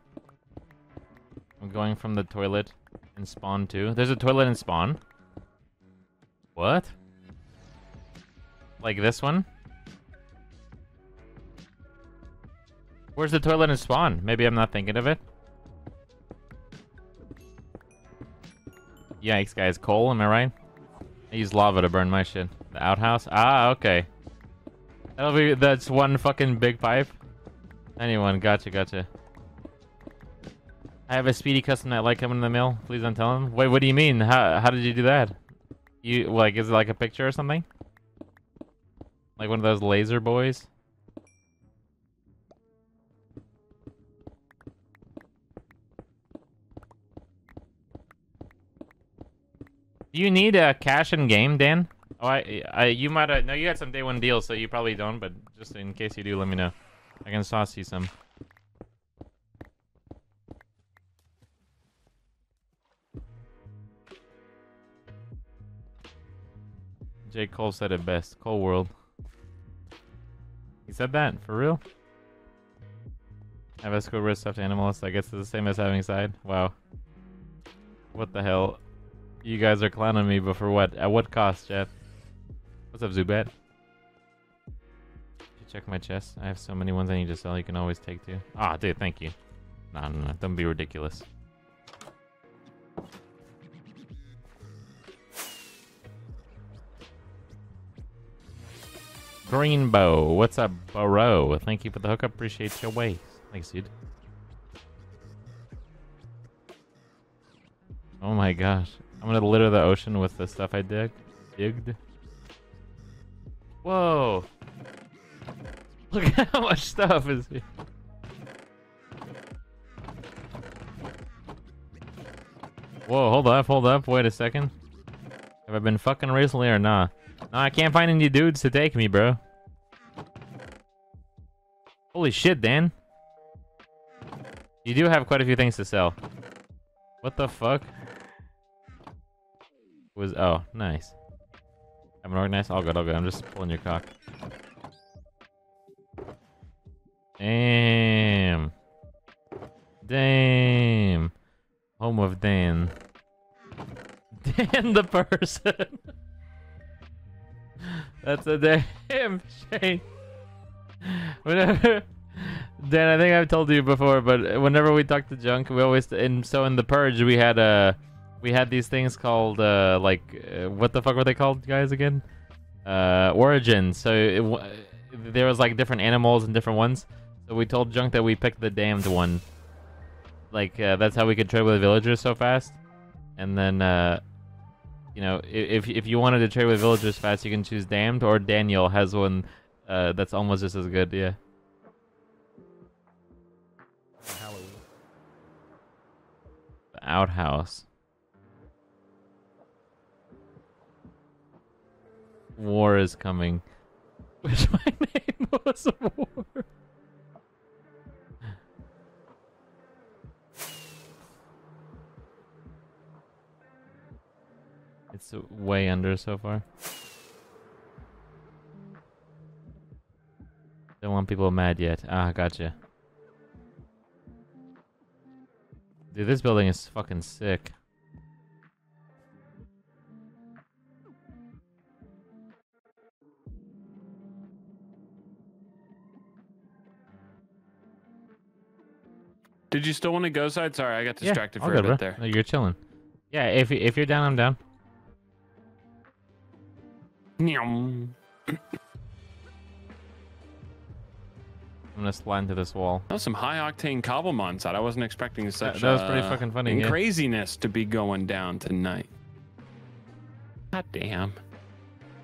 I'm going from the toilet and spawn too. There's a toilet and spawn? What? Like this one? Where's the toilet and spawn? Maybe I'm not thinking of it. Yikes, guys. Coal, am I right? I use lava to burn my shit. The outhouse? Ah, okay. That'll be... That's one fucking big pipe. Anyone, gotcha, gotcha. I have a Speedy custom that like coming in the mail. Please don't tell him. Wait, what do you mean? How, how did you do that? You, like, is it like a picture or something? Like one of those laser boys. Do you need a uh, cash in game, Dan? Oh, I, I, you might have. No, you had some day one deals, so you probably don't. But Just in case you do, let me know. I can still see some. J. Cole said it best. Cole World. He said that? For real? Have escrow wrist stuffed animals. I guess it's the same as having side. Wow. What the hell? You guys are clowning me, but for what? At what cost, chat? What's up, Zubat? Check my chest. I have so many ones I need to sell. You can always take two. Ah, dude, thank you. Nah, no, no, don't be ridiculous. Greenbow, what's up, Burrow? Thank you for the hookup. Appreciate your ways. Thanks, dude. Oh my gosh, I'm gonna litter the ocean with the stuff I dig, digged. Whoa. Look at how much stuff is here. Whoa, hold up, hold up, wait a second. Have I been fucking recently or nah? Nah, I can't find any dudes to take me, bro. Holy shit, Dan. You do have quite a few things to sell. What the fuck? Was, oh, nice. Haven't organized? All good, all good. I'm just pulling your cock. Damn. Damn. Home of Dan. Dan the person. That's a damn shame. Whenever Dan, I think I've told you before, but whenever we talk to junk, we always and so in the purge we had a uh, we had these things called uh, like uh, what the fuck were they called, guys, again? Uh, origins. So it, there was like different animals and different ones. So we told Junk that we picked the damned one. Like, uh, that's how we could trade with the villagers so fast. And then, uh, you know, if, if you wanted to trade with villagers fast, you can choose damned, or Daniel has one uh, that's almost just as good, yeah. Halloween. The outhouse. War is coming. Which my name was War. It's way under so far. Don't want people mad yet. Ah, gotcha. Dude, this building is fucking sick. Did you still want to go side? Sorry, I got distracted yeah, for a good, bit bro. There. No, you're chilling. Yeah, if if you're down, I'm down. I'm gonna slide into this wall. That was some high octane Cobblemon side. I wasn't expecting such. That, that was pretty uh, fucking funny. And yeah. Craziness to be going down tonight. God damn!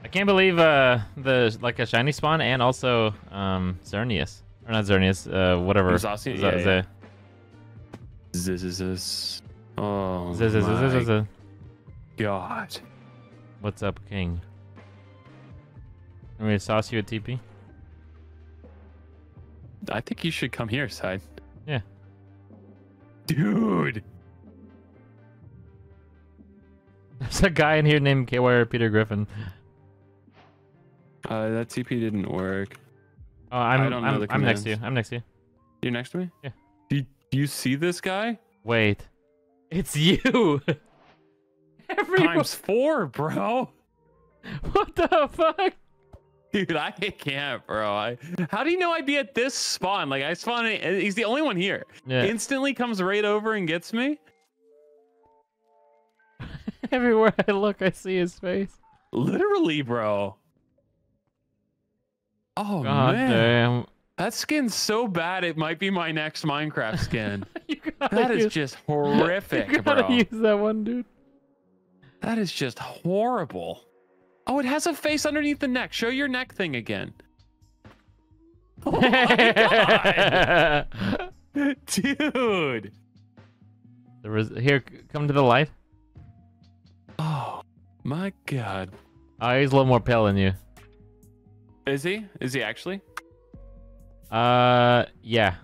I can't believe uh the like a shiny spawn and also um Xerneas or not Xerneas uh whatever. Exhausting. Yeah, yeah. This is this. Oh this is this is this. God. What's up, King? I'm gonna sauce you a T P. I think you should come here, side. Yeah. Dude! There's a guy in here named K Y R Peter Griffin. Uh, that T P didn't work. Oh, I'm, I don't know I'm, the I'm next to you. I'm next to you. You're next to me? Yeah. Do you, do you see this guy? Wait. It's you! Everyone. Times four, bro! What the fuck? Dude, I can't, bro. I, how do you know I'd be at this spawn? Like, I spawn, in, he's the only one here. Yeah. Instantly comes right over and gets me. Everywhere I look, I see his face. Literally, bro. Oh, God man. Damn. That skin's so bad, it might be my next Minecraft skin. That use, is just horrific, you gotta bro. Use that one, dude. That is just horrible. Oh, it has a face underneath the neck. Show your neck thing again. Oh my God. Dude. There was, here, come to the light. Oh, my God. Oh, he's a little more pale than you. Is he? Is he actually? Uh, yeah.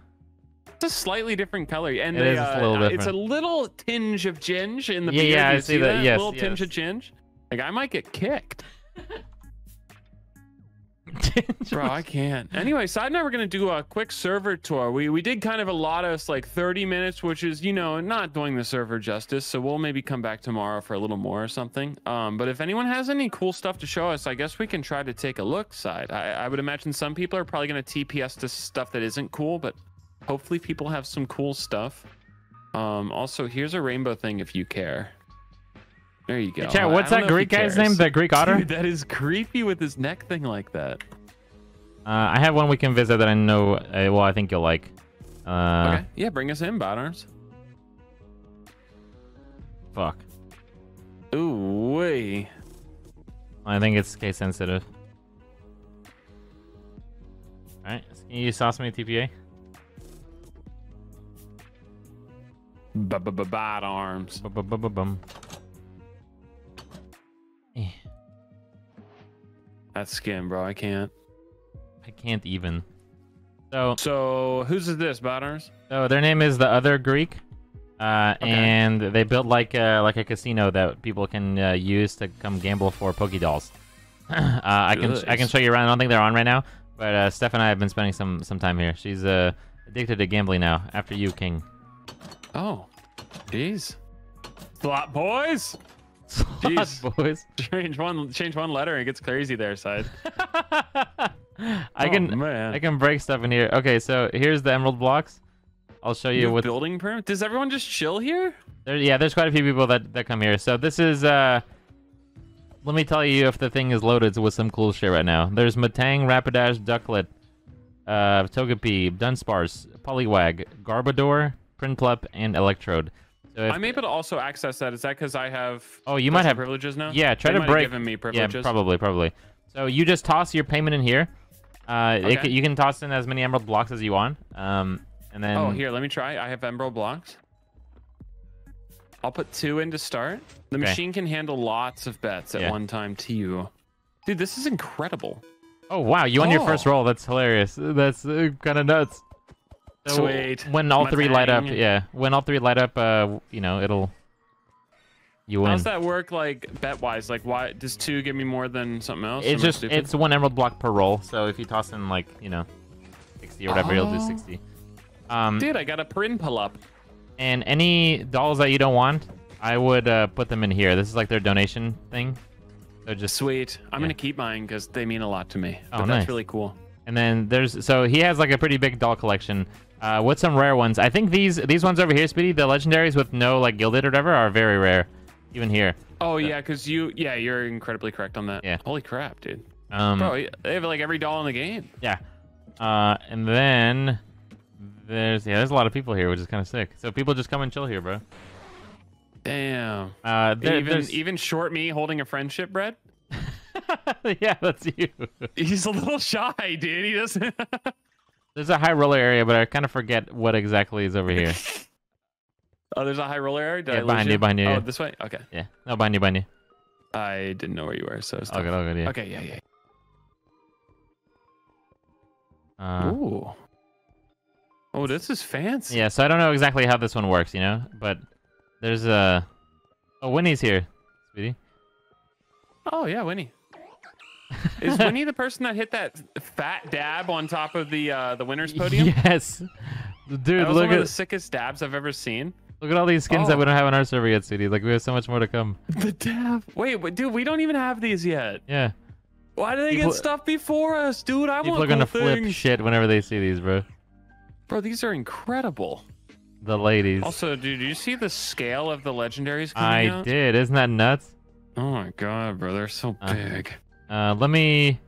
It's a slightly different color, and it they, is a little uh, different. It's a little tinge of ginge in the yeah, beard. Yeah, you I see that. that? Yes, a little yes. tinge of ginge. Like I might get kicked. Bro, I can't. Anyway, Side and I were gonna do a quick server tour. We we did kind of a lot of like thirty minutes, which is, you know, not doing the server justice. So we'll maybe come back tomorrow for a little more or something. Um, but if anyone has any cool stuff to show us, I guess we can try to take a look. Side, I, I would imagine some people are probably gonna T P S to stuff that isn't cool, but hopefully people have some cool stuff. Um, also, here's a rainbow thing if you care. There you go. Chat, what's that Greek guy's name? The Greek otter? Dude, that is creepy with his neck thing like that. Uh, I have one we can visit that I know. Uh, well, I think you'll like. Uh, okay. Yeah, bring us in, Bottoms. Fuck. Ooh, wee. I think it's case sensitive. All right. Can you sauce me T P A? B-b-b-bottoms. B-b-b-b-bum. That skin, bro. I can't. I can't even. So, so who's is this, Batters? So their name is the Other Greek, uh, okay. and they built like a, like a casino that people can uh, use to come gamble for Poké dolls. uh, I can I can show you around. I don't think they're on right now, but uh, Steph and I have been spending some some time here. She's uh, addicted to gambling now. After you, King. Oh, jeez. Slot boys. Jeez, boys. Change one, change one letter, and it gets crazy there, Side. I can, oh, man. I can break stuff in here. Okay, so here's the emerald blocks. I'll show you what building permit. Does everyone just chill here? There, yeah, there's quite a few people that that come here. So this is. Uh, let me tell you if the thing is loaded with some cool shit right now. There's Metang, Rapidash, Ducklet, uh, Togepi, Dunsparce, Poliwag, Garbodor, Prinplup, and Electrode. So if, I'm able to also access that. Is that because I have? Oh, you might have privileges now. Yeah, try they to break. Given me privileges. Yeah, probably, probably. So you just toss your payment in here. Uh, okay. it, you can toss in as many emerald blocks as you want. Um, and then. Oh, here, let me try. I have emerald blocks. I'll put two in to start. The okay. machine can handle lots of bets at yeah. one time to you. Dude, this is incredible. Oh wow, you won oh. your first roll. That's hilarious. That's uh, kind of nuts. So Sweet. When all My three thing. light up, yeah. When all three light up, uh, you know, it'll. You win. How's that work, like bet wise? Like, why does two give me more than something else? It's Am just it's one emerald block per roll. So if you toss in like you know, sixty or whatever, oh. you'll do sixty. Um, Dude, I got a prin pull up. And any dolls that you don't want, I would uh, put them in here. This is like their donation thing. So just Sweet. I'm yeah. gonna keep mine because they mean a lot to me. Oh, but nice. That's really cool. And then there's so he has like a pretty big doll collection. Uh, what's some rare ones? I think these these ones over here, Speedy, the legendaries with no like gilded or whatever, are very rare, even here. Oh so. yeah, because you yeah you're incredibly correct on that. Yeah. Holy crap, dude. Um, Bro, they have like every doll in the game. Yeah. Uh, and then there's yeah there's a lot of people here, which is kind of sick. So people just come and chill here, bro. Damn. Uh, there, even there's... even short me holding a friendship bread. Yeah, that's you. He's a little shy, dude. He doesn't. There's a high roller area, but I kind of forget what exactly is over here. Oh, there's a high roller area? Did yeah, I behind you, behind you. Oh, yeah. This way? Okay. Yeah. No, behind you, behind you. I didn't know where you were, so... It's all good, all good, yeah. Okay, yeah, yeah. Uh, Ooh. Oh, this is fancy. Yeah, so I don't know exactly how this one works, you know? But there's a... Uh... Oh, Winnie's here, Speedy. Oh, yeah, Winnie. Is Winnie the person that hit that fat dab on top of the uh, the winner's podium? Yes, dude. That was look one at of the sickest dabs I've ever seen. Look at all these skins oh. that we don't have on our server yet, C D. Like we have so much more to come. The dab. Wait, wait dude, we don't even have these yet. Yeah. Why do they people, get stuff before us, dude? I people want. People are gonna things. flip shit whenever they see these, bro. Bro, these are incredible. The ladies. Also, dude, did you see the scale of the legendaries coming I out? did. Isn't that nuts? Oh my god, bro, they're so uh, big. Uh, let me,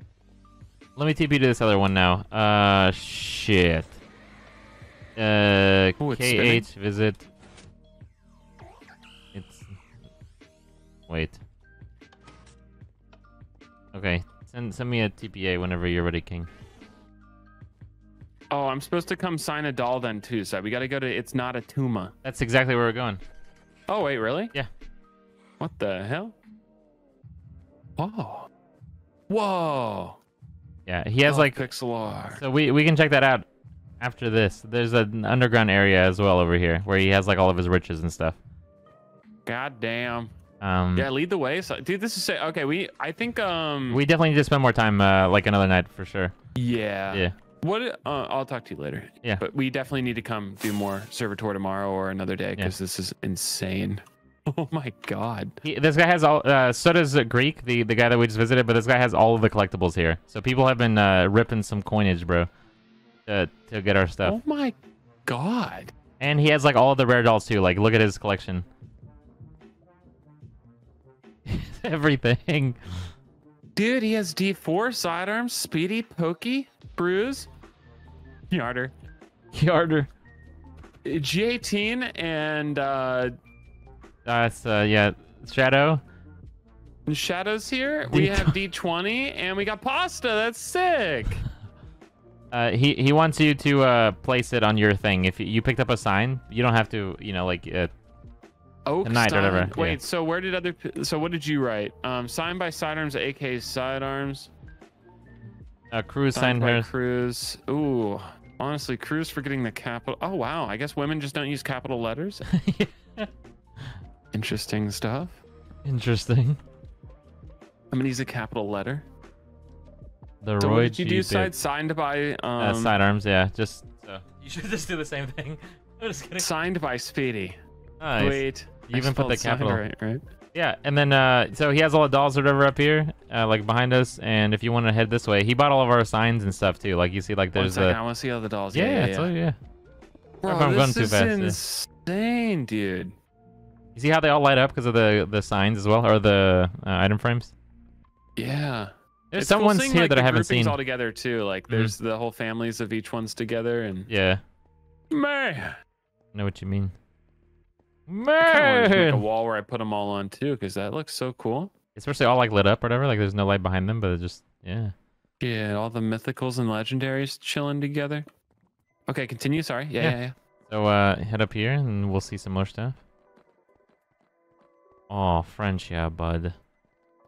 let me T P to this other one now. Uh, shit. Uh, Ooh, K H visit. It's wait. Okay, send send me a T P A whenever you're ready, King. Oh, I'm supposed to come sign a doll then too, so we gotta go to. It's not a Tuma. That's exactly where we're going. Oh wait, really? Yeah. What the hell? Oh. Whoa. Yeah, he has oh, like Pixelar. So we we can check that out after this. There's an underground area as well over here where he has like all of his riches and stuff. God damn. Um, yeah, lead the way, so, dude. This is okay. We I think um we definitely need to spend more time uh, like another night for sure. Yeah. Yeah. What? Uh, I'll talk to you later. Yeah. But we definitely need to come do more server tour tomorrow or another day because yeah. this is insane. Oh my god. He, this guy has all. Uh, so does uh, Greek, the the guy that we just visited. But this guy has all of the collectibles here. So people have been uh, ripping some coinage, bro, to to get our stuff. Oh my god. And he has like all the rare dolls too. Like look at his collection. Everything. Dude, he has D four, Sidearms, Speedy, Pokey, Bruise, Yarder. Yarder. G eighteen and uh that's uh yeah, Shadow. Shadow's here. D we have D twenty and we got pasta. That's sick. Uh he he wants you to uh place it on your thing. If you picked up a sign, you don't have to, you know, like uh Oak Night, whatever. Wait, yeah. so where did other? So what did you write? Um, signed by Sidearms, A K Sidearms. Uh, Cruise signed her. Cruise. Ooh, honestly, Cruise for getting the capital. Oh wow, I guess women just don't use capital letters. Yeah. Interesting stuff. Interesting. I'm gonna use a capital letter. The so Roy what did you G do? Side signed by um, uh, Sidearms. Yeah, just. So. You should just do the same thing. I'm just kidding. Signed by Speedy. Nice. Wait. You even put the capital right, right? Yeah, and then uh so he has all the dolls or whatever up here, uh, like behind us. And if you want to head this way, he bought all of our signs and stuff too. Like you see, like there's a. I want to see all the dolls. Yeah, yeah, yeah. So, yeah. Bro, I'm this going is too fast, insane, yeah. dude. You see how they all light up because of the the signs as well, or the uh, item frames. Yeah. There's some cool ones here like, that I haven't seen. All together too. Like there's mm-hmm. the whole families of each one's together and. Yeah. Man. I know what you mean. Man, I make a wall where I put them all on too, because that looks so cool. Especially all like lit up or whatever. Like there's no light behind them, but it's just yeah. Yeah, all the mythicals and legendaries chilling together. Okay, continue. Sorry. Yeah, yeah, yeah. yeah. So uh, head up here and we'll see some more stuff. Oh, French, yeah, bud.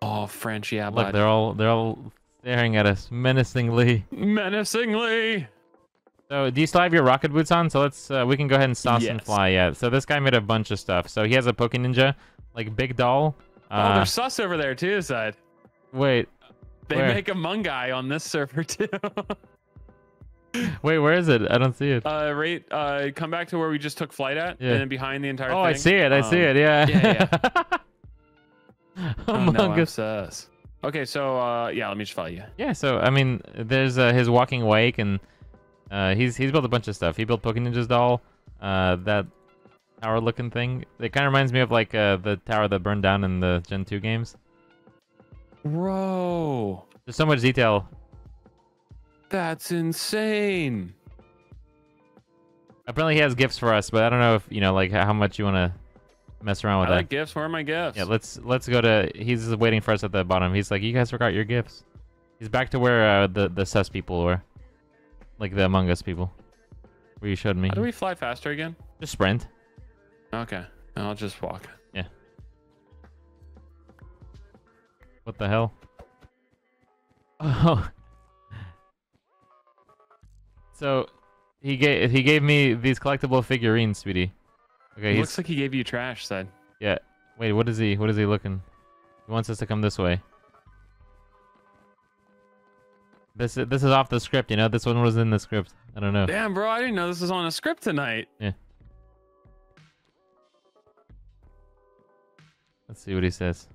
Oh, French, yeah, bud. Look, they're all they're all staring at us menacingly. Menacingly. So do you still have your rocket boots on? So let's uh, we can go ahead and sauce yes. and fly. Yeah. So this guy made a bunch of stuff. So he has a Poke Ninja, like big doll. Uh, oh, there's sus over there too, side. Wait. They where? Make a Mungai on this server too. Wait, where is it? I don't see it. Uh, right. Uh, come back to where we just took flight at, yeah. and then behind the entire. Oh, thing. I see it. I um, see it. Yeah. Yeah. yeah. oh no, I'm sus. Okay, so uh, yeah, let me just follow you. Yeah. So I mean, there's uh, his walking wake and. Uh, he's he's built a bunch of stuff. He built Poke Ninja's doll, uh, that tower looking thing. It kind of reminds me of like uh, the tower that burned down in the Gen two games. Bro, there's so much detail. That's insane. Apparently he has gifts for us, but I don't know if you know like how much you want to mess around with I that. Like gifts? Where are my gifts? Yeah, let's let's go to. He's waiting for us at the bottom. He's like, you guys forgot your gifts. He's back to where uh, the the sus people were. Like the Among Us people, where you showed me. How do we fly faster again? Just sprint. Okay, I'll just walk. Yeah. What the hell? Oh. So, he gave he gave me these collectible figurines, sweetie. Okay. He looks like he gave you trash, son. Yeah. Wait, what is he? What is he looking? He wants us to come this way. This is, this is off the script, you know? This one was in the script. I don't know. Damn, bro, I didn't know this was on a script tonight. Yeah. Let's see what he says.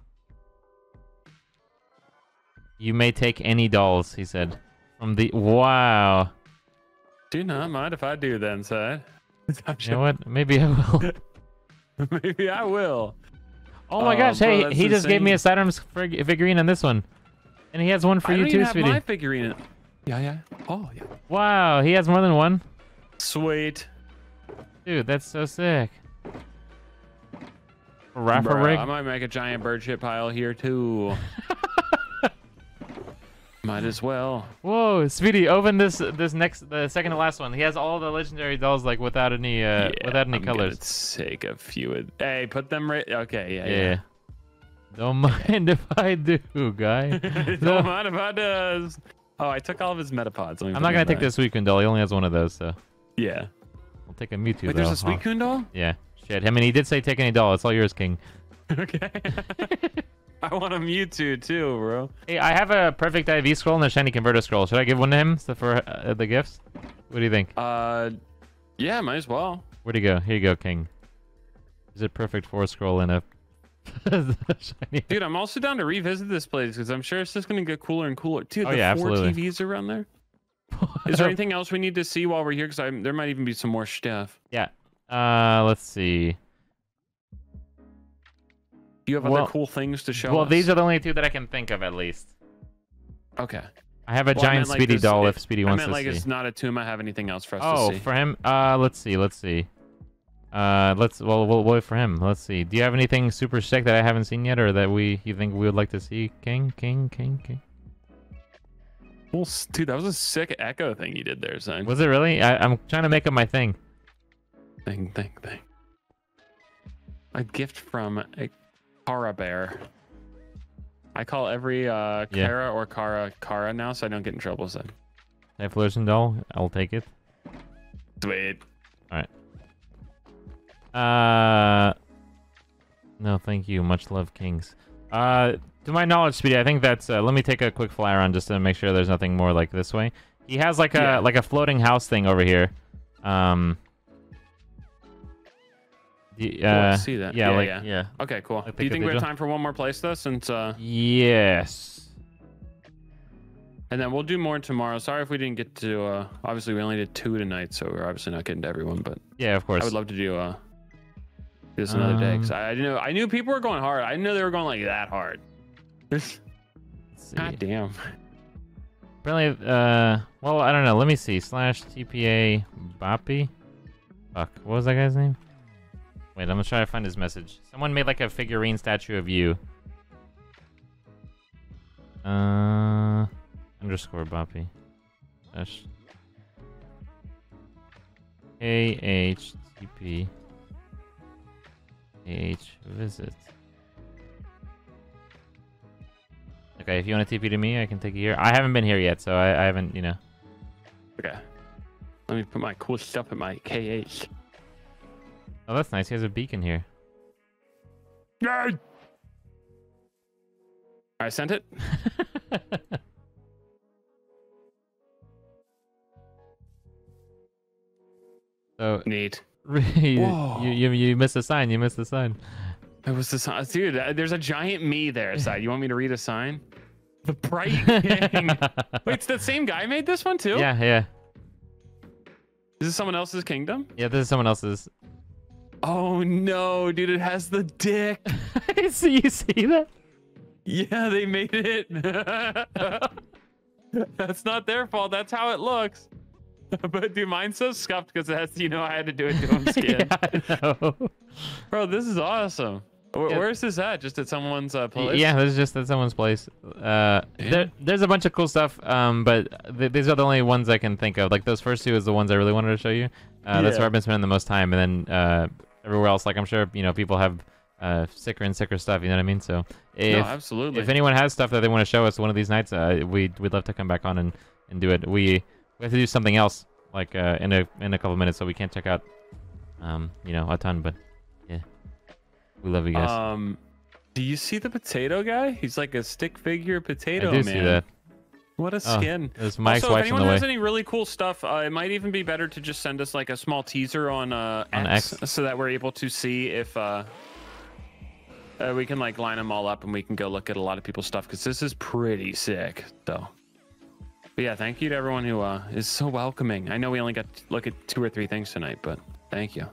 You may take any dolls, he said. From the... Wow. Do not mind if I do then, sir. Sure. You know what? Maybe I will. Maybe I will. Oh my oh, gosh, bro, hey, he insane. Just gave me a Sidearms fig figurine on this one. And he has one for I you too, sweetie. My figurine. Yeah, yeah. Oh, yeah. Wow, he has more than one. Sweet. Dude, that's so sick. Rapper rig. I might make a giant bird shit pile here too. Might as well. Whoa, Speedy, open this this next the second to last one. He has all the legendary dolls like without any uh yeah, without any I'm colors. Let's take a few. Of... Hey, put them right. Okay, yeah, yeah. yeah. Don't mind if I do, guy. Don't mind if I does. Oh, I took all of his Metapods. I'm not gonna take this Suicune doll. He only has one of those, so. Yeah. I'll take a Mewtwo. Wait, though. There's a Suicune doll? Huh? Yeah. Shit. I mean, he did say take any doll. It's all yours, King. Okay. I want a Mewtwo too, bro. Hey, I have a perfect I V scroll and a shiny converter scroll. Should I give one to him for uh, the gifts? What do you think? Uh, yeah, might as well. Where'd he go? Here you go, King. Is it perfect for a scroll and a? Shiny. Dude, I'm also down to revisit this place because I'm sure it's just gonna get cooler and cooler. Dude, oh, the yeah, four absolutely. T Vs around there. Is there anything else we need to see while we're here? Because there might even be some more stuff. Yeah. Uh, let's see. Do you have well, other cool things to show? Well, us? These are the only two that I can think of, at least. Okay. I have a well, giant I meant, like, Speedy this, doll. If, if Speedy I wants meant, to like, see. It's not a tomb. I have anything else for us oh, to see? Oh, for him. Uh, let's see. Let's see. Uh, let's. Well, we'll wait for him. Let's see. Do you have anything super sick that I haven't seen yet, or that we you think we would like to see? King, King, King, King. Well, dude, that was a sick echo thing you did there, son. Was it really? I, I'm trying to make up my thing. Thing, thing, thing. A gift from a Kara bear. I call every uh, Kara yeah. or Kara Kara now, so I don't get in trouble, son. Hey, Flurson doll, I'll take it. Sweet. All right. Uh, no, thank you. Much love, Kings. Uh, to my knowledge, Speedy, I think that's. Uh, let me take a quick fly around just to make sure there's nothing more like this way. He has like a yeah. like a floating house thing over here. Um. The, uh, oh, see that? Yeah, yeah, like, yeah. yeah. Okay, cool. Do you think we have time for one more place though? Since uh. Yes. And then we'll do more tomorrow. Sorry if we didn't get to. Uh, obviously, we only did two tonight, so we're obviously not getting to everyone. But yeah, of course. I would love to do. Uh, This another um, day, because I, I know I knew people were going hard. I knew they were going like that hard. God damn. Apparently, uh, well, I don't know. Let me see. Slash T P A Boppy. Fuck. What was that guy's name? Wait, I'm gonna try to find his message. Someone made like a figurine statue of you. Uh, underscore Boppy. Slash. A H T P. H visit. Okay, if you want to T P to me, I can take you here. I haven't been here yet, so I, I haven't, you know. Okay. Let me put my cool stuff in my K H. Oh, that's nice. He has a beacon here. Yay! I sent it. So neat. you, you you missed a sign. You missed a sign. It was the sign, dude. Uh, there's a giant me there. Side. You want me to read a sign? The bright king. Wait, it's the same guy made this one too. Yeah, yeah. Is this someone else's kingdom? Yeah, this is someone else's. Oh no, dude! It has the dick. So you see that? Yeah, they made it. That's not their fault. That's how it looks. But dude, mine's so scuffed because it has to, you know, I had to do it to him skin. Yeah, I know. Bro, this is awesome. Where, yeah. Where's this at? Just at someone's uh, place? Yeah, this is just at someone's place. Uh, yeah. there, there's a bunch of cool stuff, um, but th these are the only ones I can think of. Like those first two is the ones I really wanted to show you. Uh, yeah. That's where I've been spending the most time, and then uh, everywhere else, like I'm sure, you know, people have uh, sicker and sicker stuff. You know what I mean? So if, no, absolutely. If anyone has stuff that they want to show us one of these nights, uh, we'd we'd love to come back on and and do it. We. We have to do something else, like uh, in a in a couple minutes, so we can't check out, um, you know, a ton. But yeah, we love you guys. Um, do you see the potato guy? He's like a stick figure potato I do man. See that. What a skin! Oh, Mike's also, if anyone has any really cool stuff, uh, it might even be better to just send us like a small teaser on uh on X, X, so that we're able to see if uh, uh we can like line them all up and we can go look at a lot of people's stuff because this is pretty sick though. But yeah, thank you to everyone who uh, is so welcoming. I know we only got to look at two or three things tonight, but thank you.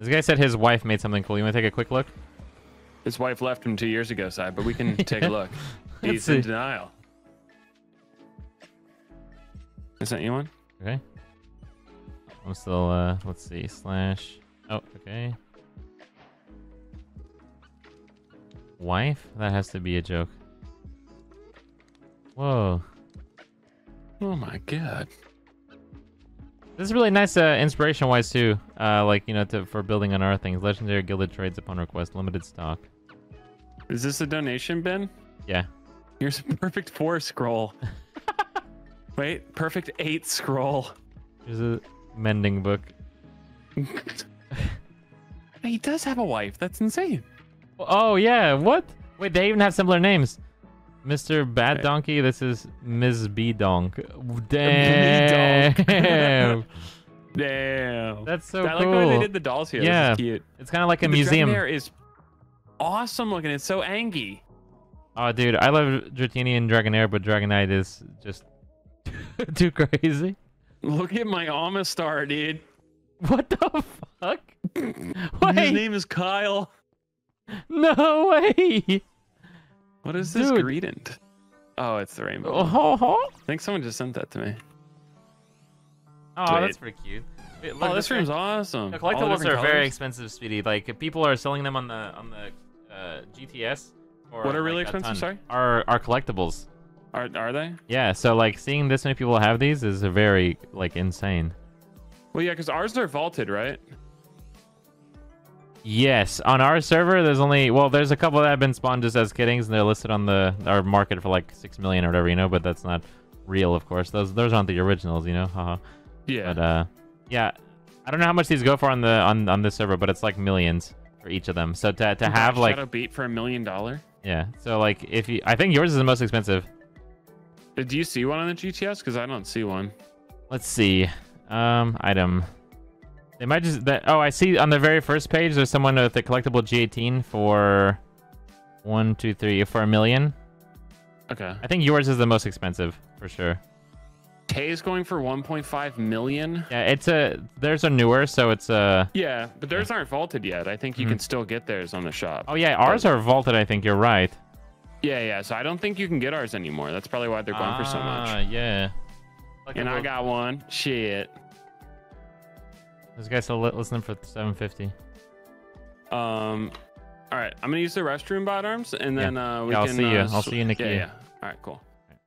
This guy said his wife made something cool. You want to take a quick look? His wife left him two years ago, Si, but we can yeah. take a look. He's in denial. Is that you one? Okay. I'm still, uh, let's see, slash. Oh, okay. Wife? That has to be a joke. Whoa. Oh my god! This is really nice, uh, inspiration-wise too. Uh, like you know, to, for building on our things. Legendary Gilded trades upon request, limited stock. Is this a donation bin? Yeah. Here's a perfect four scroll. Wait, perfect eight scroll. There's a mending book. He does have a wife. That's insane. Oh, yeah. What? Wait, they even have similar names. Mister Bad right. Donkey. This is Miz B Donk. Damn. Damn. Damn. That's so I cool. I like the way they did the dolls here. Yeah. This is cute. It's kind of like a the museum. The Dragonair is awesome looking. It's so angy. Oh, dude. I love Dratini and Dragonair, but Dragonite is just too crazy. Look at my Amistar, dude. What the fuck? Wait. His name is Kyle. No way. What is this Dude. Greedent? Oh, it's the rainbow. Oh. I think someone just sent that to me. Oh, Wait. That's pretty cute. Wait, look, oh, this room's awesome. The collectibles are colors. Very expensive, Speedy. Like people are selling them on the on the uh, G T S. Or, what are really like, expensive? Sorry. Are are collectibles? Are are they? Yeah. So like seeing this many people have these is very like insane. Well, yeah, because ours are vaulted, right? Yes, on our server, there's only well, there's a couple that have been spawned just as kiddings, and they're listed on the our market for like six million or whatever, you know. But that's not real, of course. Those those aren't the originals, you know. Haha. Uh-huh. Yeah. But uh, yeah, I don't know how much these go for on the on on this server, but it's like millions for each of them. So to to have like Shadow Beat for a million dollar. Yeah. So like if you, I think yours is the most expensive. Do you see one on the G T S? Because I don't see one. Let's see. Um, item. They might just that. Oh, I see on the very first page there's someone with a collectible G eighteen for one, two, three for a million. Okay. I think yours is the most expensive for sure. Tay is going for one point five million. Yeah, it's a. There's a newer, so it's a. Yeah, but theirs aren't vaulted yet. I think you mm-hmm. can still get theirs on the shop. Oh yeah, ours but... are vaulted. I think you're right. Yeah, yeah. So I don't think you can get ours anymore. That's probably why they're going ah, for so much. Yeah. Collectible. And I got one. Shit. This guy's still listening for seven fifty. Um, all right. I'm gonna use the restroom, bot arms, and then yeah. uh, we yeah, I'll can. I'll see you. Uh, I'll see you in the queue. Yeah, yeah. All right. Cool.